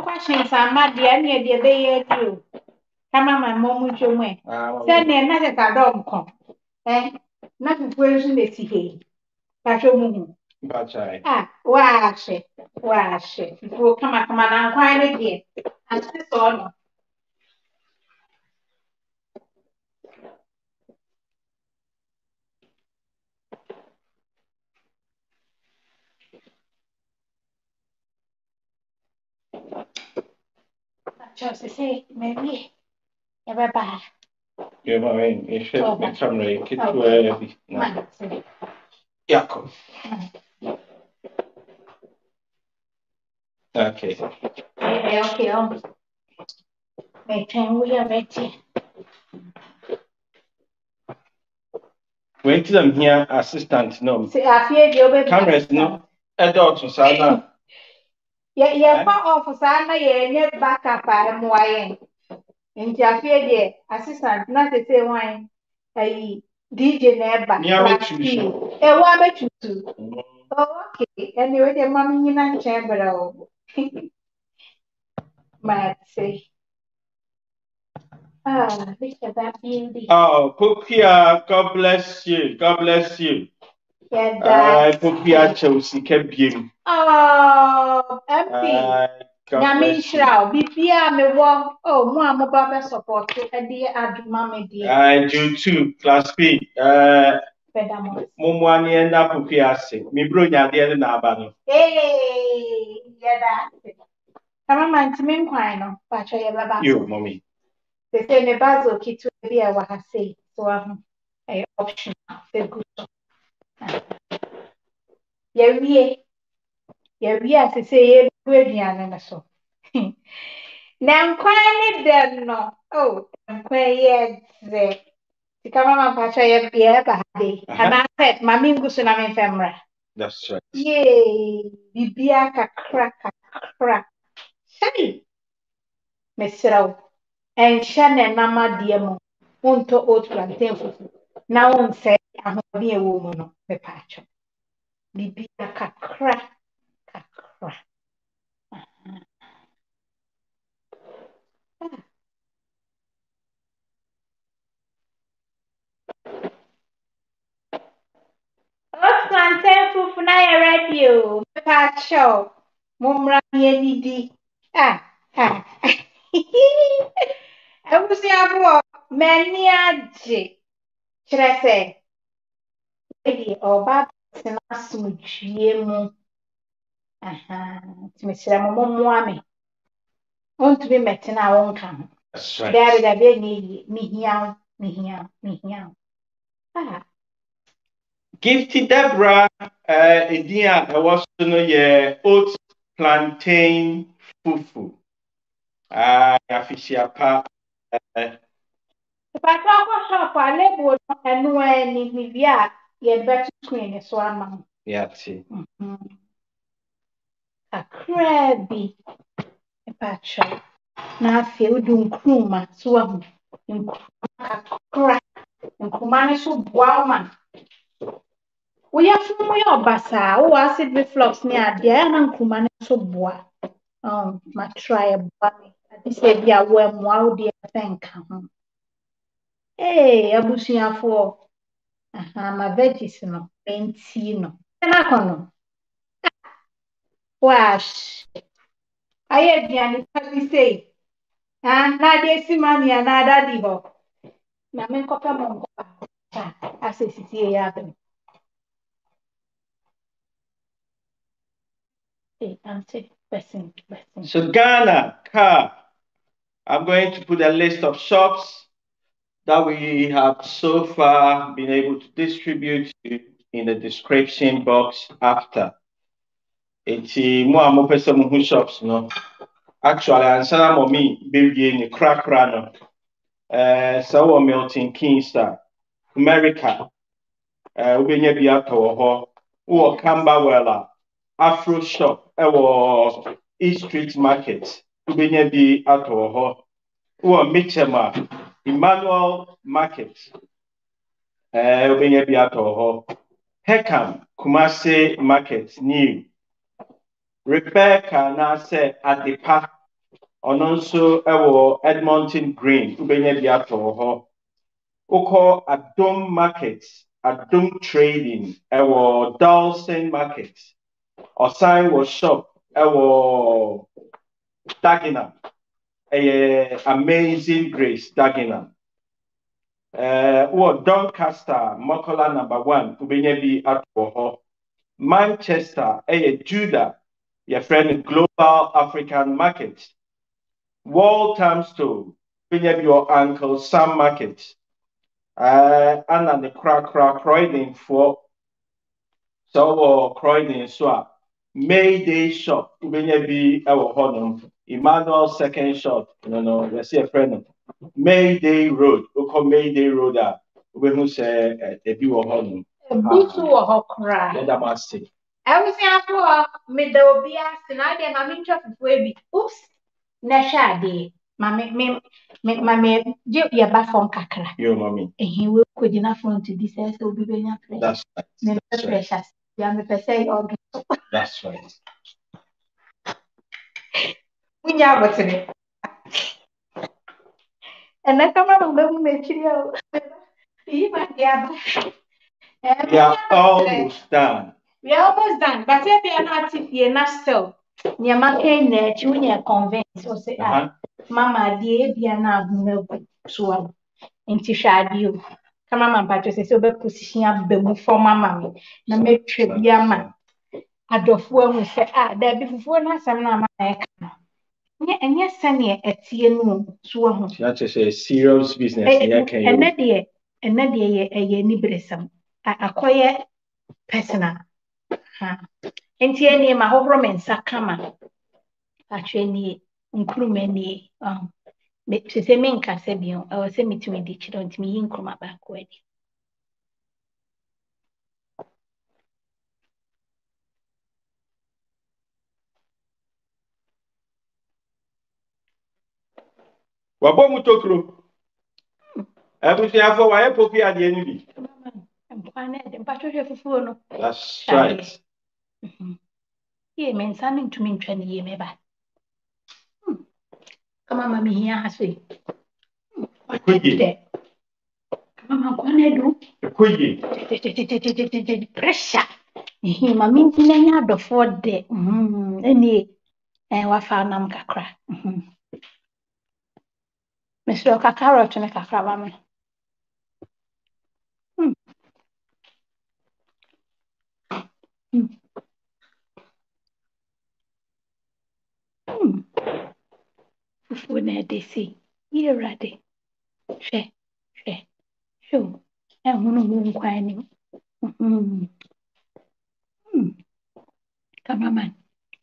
Questions are mad, the any idea they do. Come on, my mom, with your way. Send me another Adom come. Eh, nothing question they see. But your moon. Ah, wash it, wash it. It will come up, man, and quiet again. And this all. Just to say, maybe ever bad. You know, I mean, it should make some way. Get to where we now. Yakov. Okay. Okay, okay. Um, my time we are waiting. Wait till I'm here, assistant. No, see, I fear you'll be cameras. No, adults, Sana. Yeah, yeah, for office, I never back up. I'm wine. And Jaffier, assistant, not to say wine. I D J never. Yeah, what you do? Oh, okay. Anyway, the mommy in a chamber. Might say. Ah, Mister Baby. Oh, Cookia, God bless you. God bless you. I put me at Chelsea, kept him. Oh, M P. Namishrao, B P M, the walk. Oh, Mamma Baba support, and dear Adumame, dear. I do too, class B. Uh, Mumwani and Napukiasi, me brunya, dear Nabano. Hey, yeah, that's it. Come on, to me, Quino, but I ever you, mommy. They say the basil kit to be a what I say, so I'm an option. The good. Yeah, we are to say, and so. Now, quite then, no. Oh, I'm quite there. The camera patcher, yeah, but and I said, my mingus and I'm in. That's right. Yay, Bibiaca crack, crack. Say, Mister and Shannon, Mamma, dear, won't to old plantain. Now, say, I'm be a woman, the patcher. Bibi a kakra, kakra. Oats plantain fufu na ya radio, the patcher. Mumra yeni di. Ah, ah. I was the Meniaji. Should I say? Or Baba Smudgemu. Aha. Mummy. Want to be met in our own camp. That's right. There is a very meow, meow, meow. Ah. Gifted Deborah, uh, India, I was to know your oats, plantain, fufu. Ah, uh, official part. If I talk about shop, I live with and when you be at your better screen, so I'm. Yeah, see. A crabby. Patrick, now feel doing cruma, swam in crack, and Kumani so woman. We are from your bassa, who has it reflux near there, and Kumani so bois. Um, my tribe, this said, yeah, well, wow, dear, thank you. Hey, I was here for my veggies, no, ain't seen no. And I can't. Wash. I heard me and it's say, and now they see money and other devil. Mamma Copper Monk, I say, see, I have I'm sick, person. So, Ghana, car. I'm going to put a list of shops that we have so far been able to distribute in the description box after. Eti more more person who shops no. Actually, and some of me baby in the crack runner. Uh, so we Milton Keynes, Kumerica, uh, we be biata wo ho, Camberwell, Afro Shop, ewo East Street Market, we be biata wo ho, wo Mitchem, Emmanuel Market, uh, we be biata wo ho, Peckham, Kumasi Market, New. Rebecca now said at the park, and also our Edmonton Green, Ubenyabiato, Oko Adom Market, Adom Trading, our Dalston Market, Osai was shop, our Dagenham, Amazing Grace, Dagenham, or Doncaster, Makola number one, Ubenyabiato, Manchester, a Judah. Your friend Global African Market, Walthamstow, your Uncle Sam Market, uh, and the crack crack Croydon for so Croydon swap, Mayday Shop, be our honor, Emmanuel Second Shop, no no, we see a friend Mayday Road, we call Mayday Road up, we who say a view of honor. That must say. I was saying for me there will be a scenario. I'm interested in oops, Nasha day. Mammy, mammy, mammy, your bathroom cacra. Your mommy. And he will quit enough room to this as will be very precious. That's right. That's precious. You have to say all this. That's right. We are what's in it. And I come around and make you. We are almost done. We are almost done, but if you are not, if you are not still, you are not convinced. So say, ah, Mama, dear, you are not going to be able come on, Patrick, say, so be position, be move for Mama. Now make sure you are man. I do for say, ah, there be for na some na Mama. Nye enye sani etie nu so ho. That is a serious business. And that dear, and that dear, a ye ni bresam. Akoye personal. Ha enti eni ma hohoro me nsa kama atweni nkrume ni um me se me nka se bi o se mitime di chiro ntimi yi nkruma ba ko edi wa bo mutokro abu se afọ wa epopi ade eni bi mkwane de mpacho je fufuo no that's right. Yeah, man, something to me, twenty years, maybe. Come on, Mammy, here, I say. I could get come on, what I do? Could you? Pressure. He, Mammy, in a before day. Hm, any, and what found Namka cry. Hm. Mister Kakaro to make a crab. Fufu na desi, irade. She, she, show. And who knows when? Cameraman.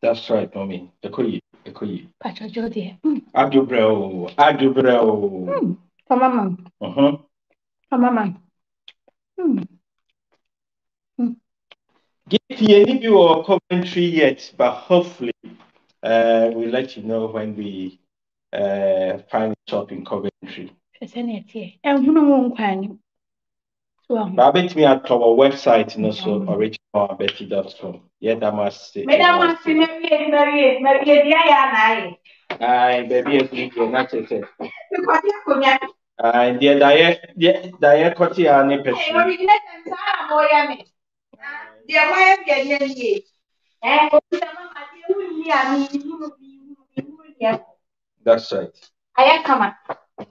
That's right, mommy. The koi, the koi. Pacho Jodie. Adubro, Adubro. Cameraman. Uh huh. Cameraman. Get here if you are Coventry yet, but hopefully uh, we'll let you know when we uh, find a shop in Coventry. I bet me at our website, and also original Betty dot com. Yeah, that must say. Aye, baby, you're not it. Aye, dear Diane, dear Cotty, and a person. Dear, why am I that's right. I come.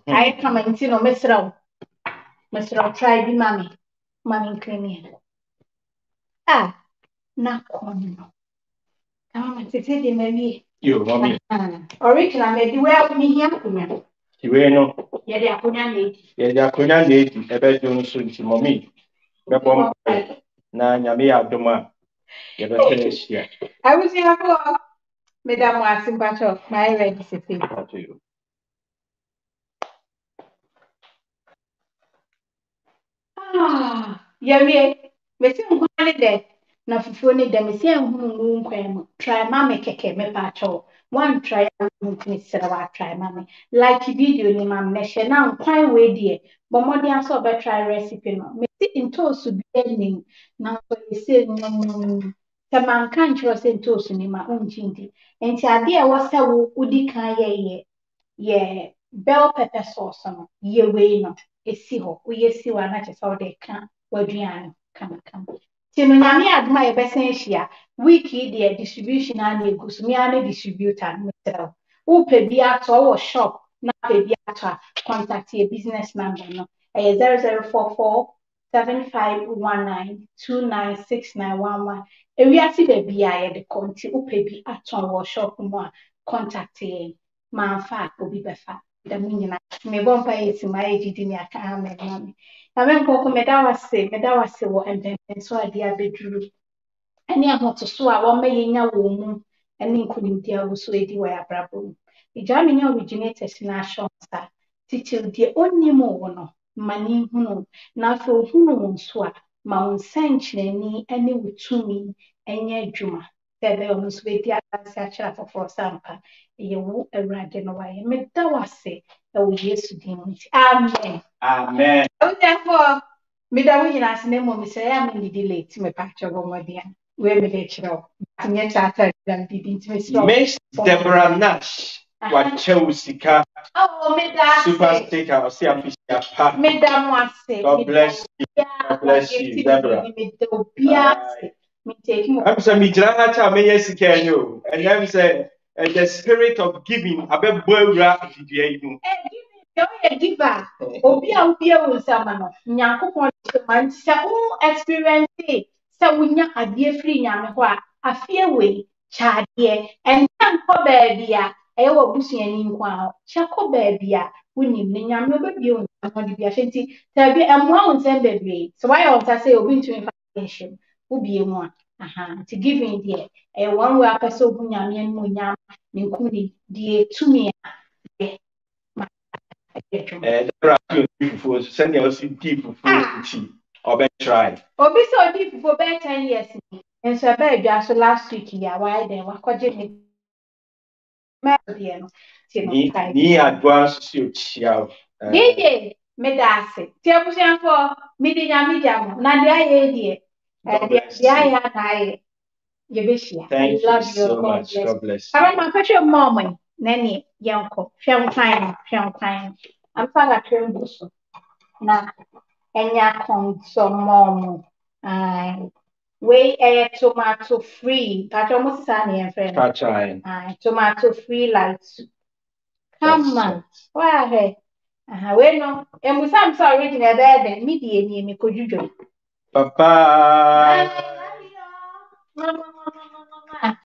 I come and see no mess around. Mister I'll try be mammy. Mammy creamy. Ah, not corn. Come on, it's a maybe. You, mommy. Original, maybe well, me here. You will know. Yeah, they are Kunyan. Yeah, they are Kunyan. A bedroom soon to mommy. Na nyame adoma yebeteshia awusi hapo madam wasimpacho my ready city to you ah yamie mesi nkwane de na fufuo ni de mesi ehunu nkwanmu try mama keke mepacho one try mutini sirawa try mama like video ni mam meshe na nkwan we de bomodi aso be try recipe no into su beginning now you say no the man can't trust into su ni ma unjindi enti ade e wo se wo udi kan ye ye ye bell pepper sauce no ye we no esi ho wo ye si wa na che so de kan waduan kan kan ti no nyame aduma ye besen hia week the distribution and egusu me and distributor metal wo pe bi ato wo shop na pe bi ato contact your business number no eh zero zero four four seven five one nine two nine six nine one one. If you see baby, I had the county who pay be at one shop more contacting man fat will be better. The meaning may bump it to my age. Didn't I can't make money. I went for Medawa say, Medawa say, and then so I dear bedroom. And I want to swear one million woman and including dear who swayed the way a bravo. The German originated in our shop, sir. Teacher, the only more. Mani hunu na fe hunu nso a ma unsencheni ene wutumi enye adwuma tebe onso beti atase achira foforo sampa yewu awrade no waye meda wase e wo Yesu din mu amen amen o therefore meda wo nyina sene mo mi say am ni delete me picture go modia we me dey chiro nya chata dan di din me so Miss Deborah Nash what Chelsea car? Oh, Madame. Super stick. I will see a fish. Madame, God bless you. God bless you, Deborah. I'm saying, Mijana, me yes, can you? And I'm saying, the spirit of giving. I bet boy, rap. Did you give back? Obia, Obia, was someone. Nyanko, man, so experience it. So we not a dear free Yamahua. A fair way, child, yeah, and Yanko, baby. Ewa busi eni nkwao chako bebia woni nyame bebia woni amodi bia shenti tabi emwa wonse bebia so why you want say obi ntumi fashion ubie mu aha to give in there e one way apeso obi nyame enu nyam ne kuni die tumi e eh there are people send us people for cheap obi try obi so people for better ten years and so bebia so last week ya why then wakoje me ni advance you chiao dj medase ti abusianfo midinya midiamo na dia ye die dia ya kai yebeshia I love you so much. God bless you. Ara ma kwache mom nani yanko hwem fine hwem fine am fala trembo so na enya kon so mom ai way a tomato free, but almost sunny and friendly. Tomato free lights. Come on, why? Aha, we no. Emu sam sa original bebe mi di eni emi kojujo. Papa. Mama.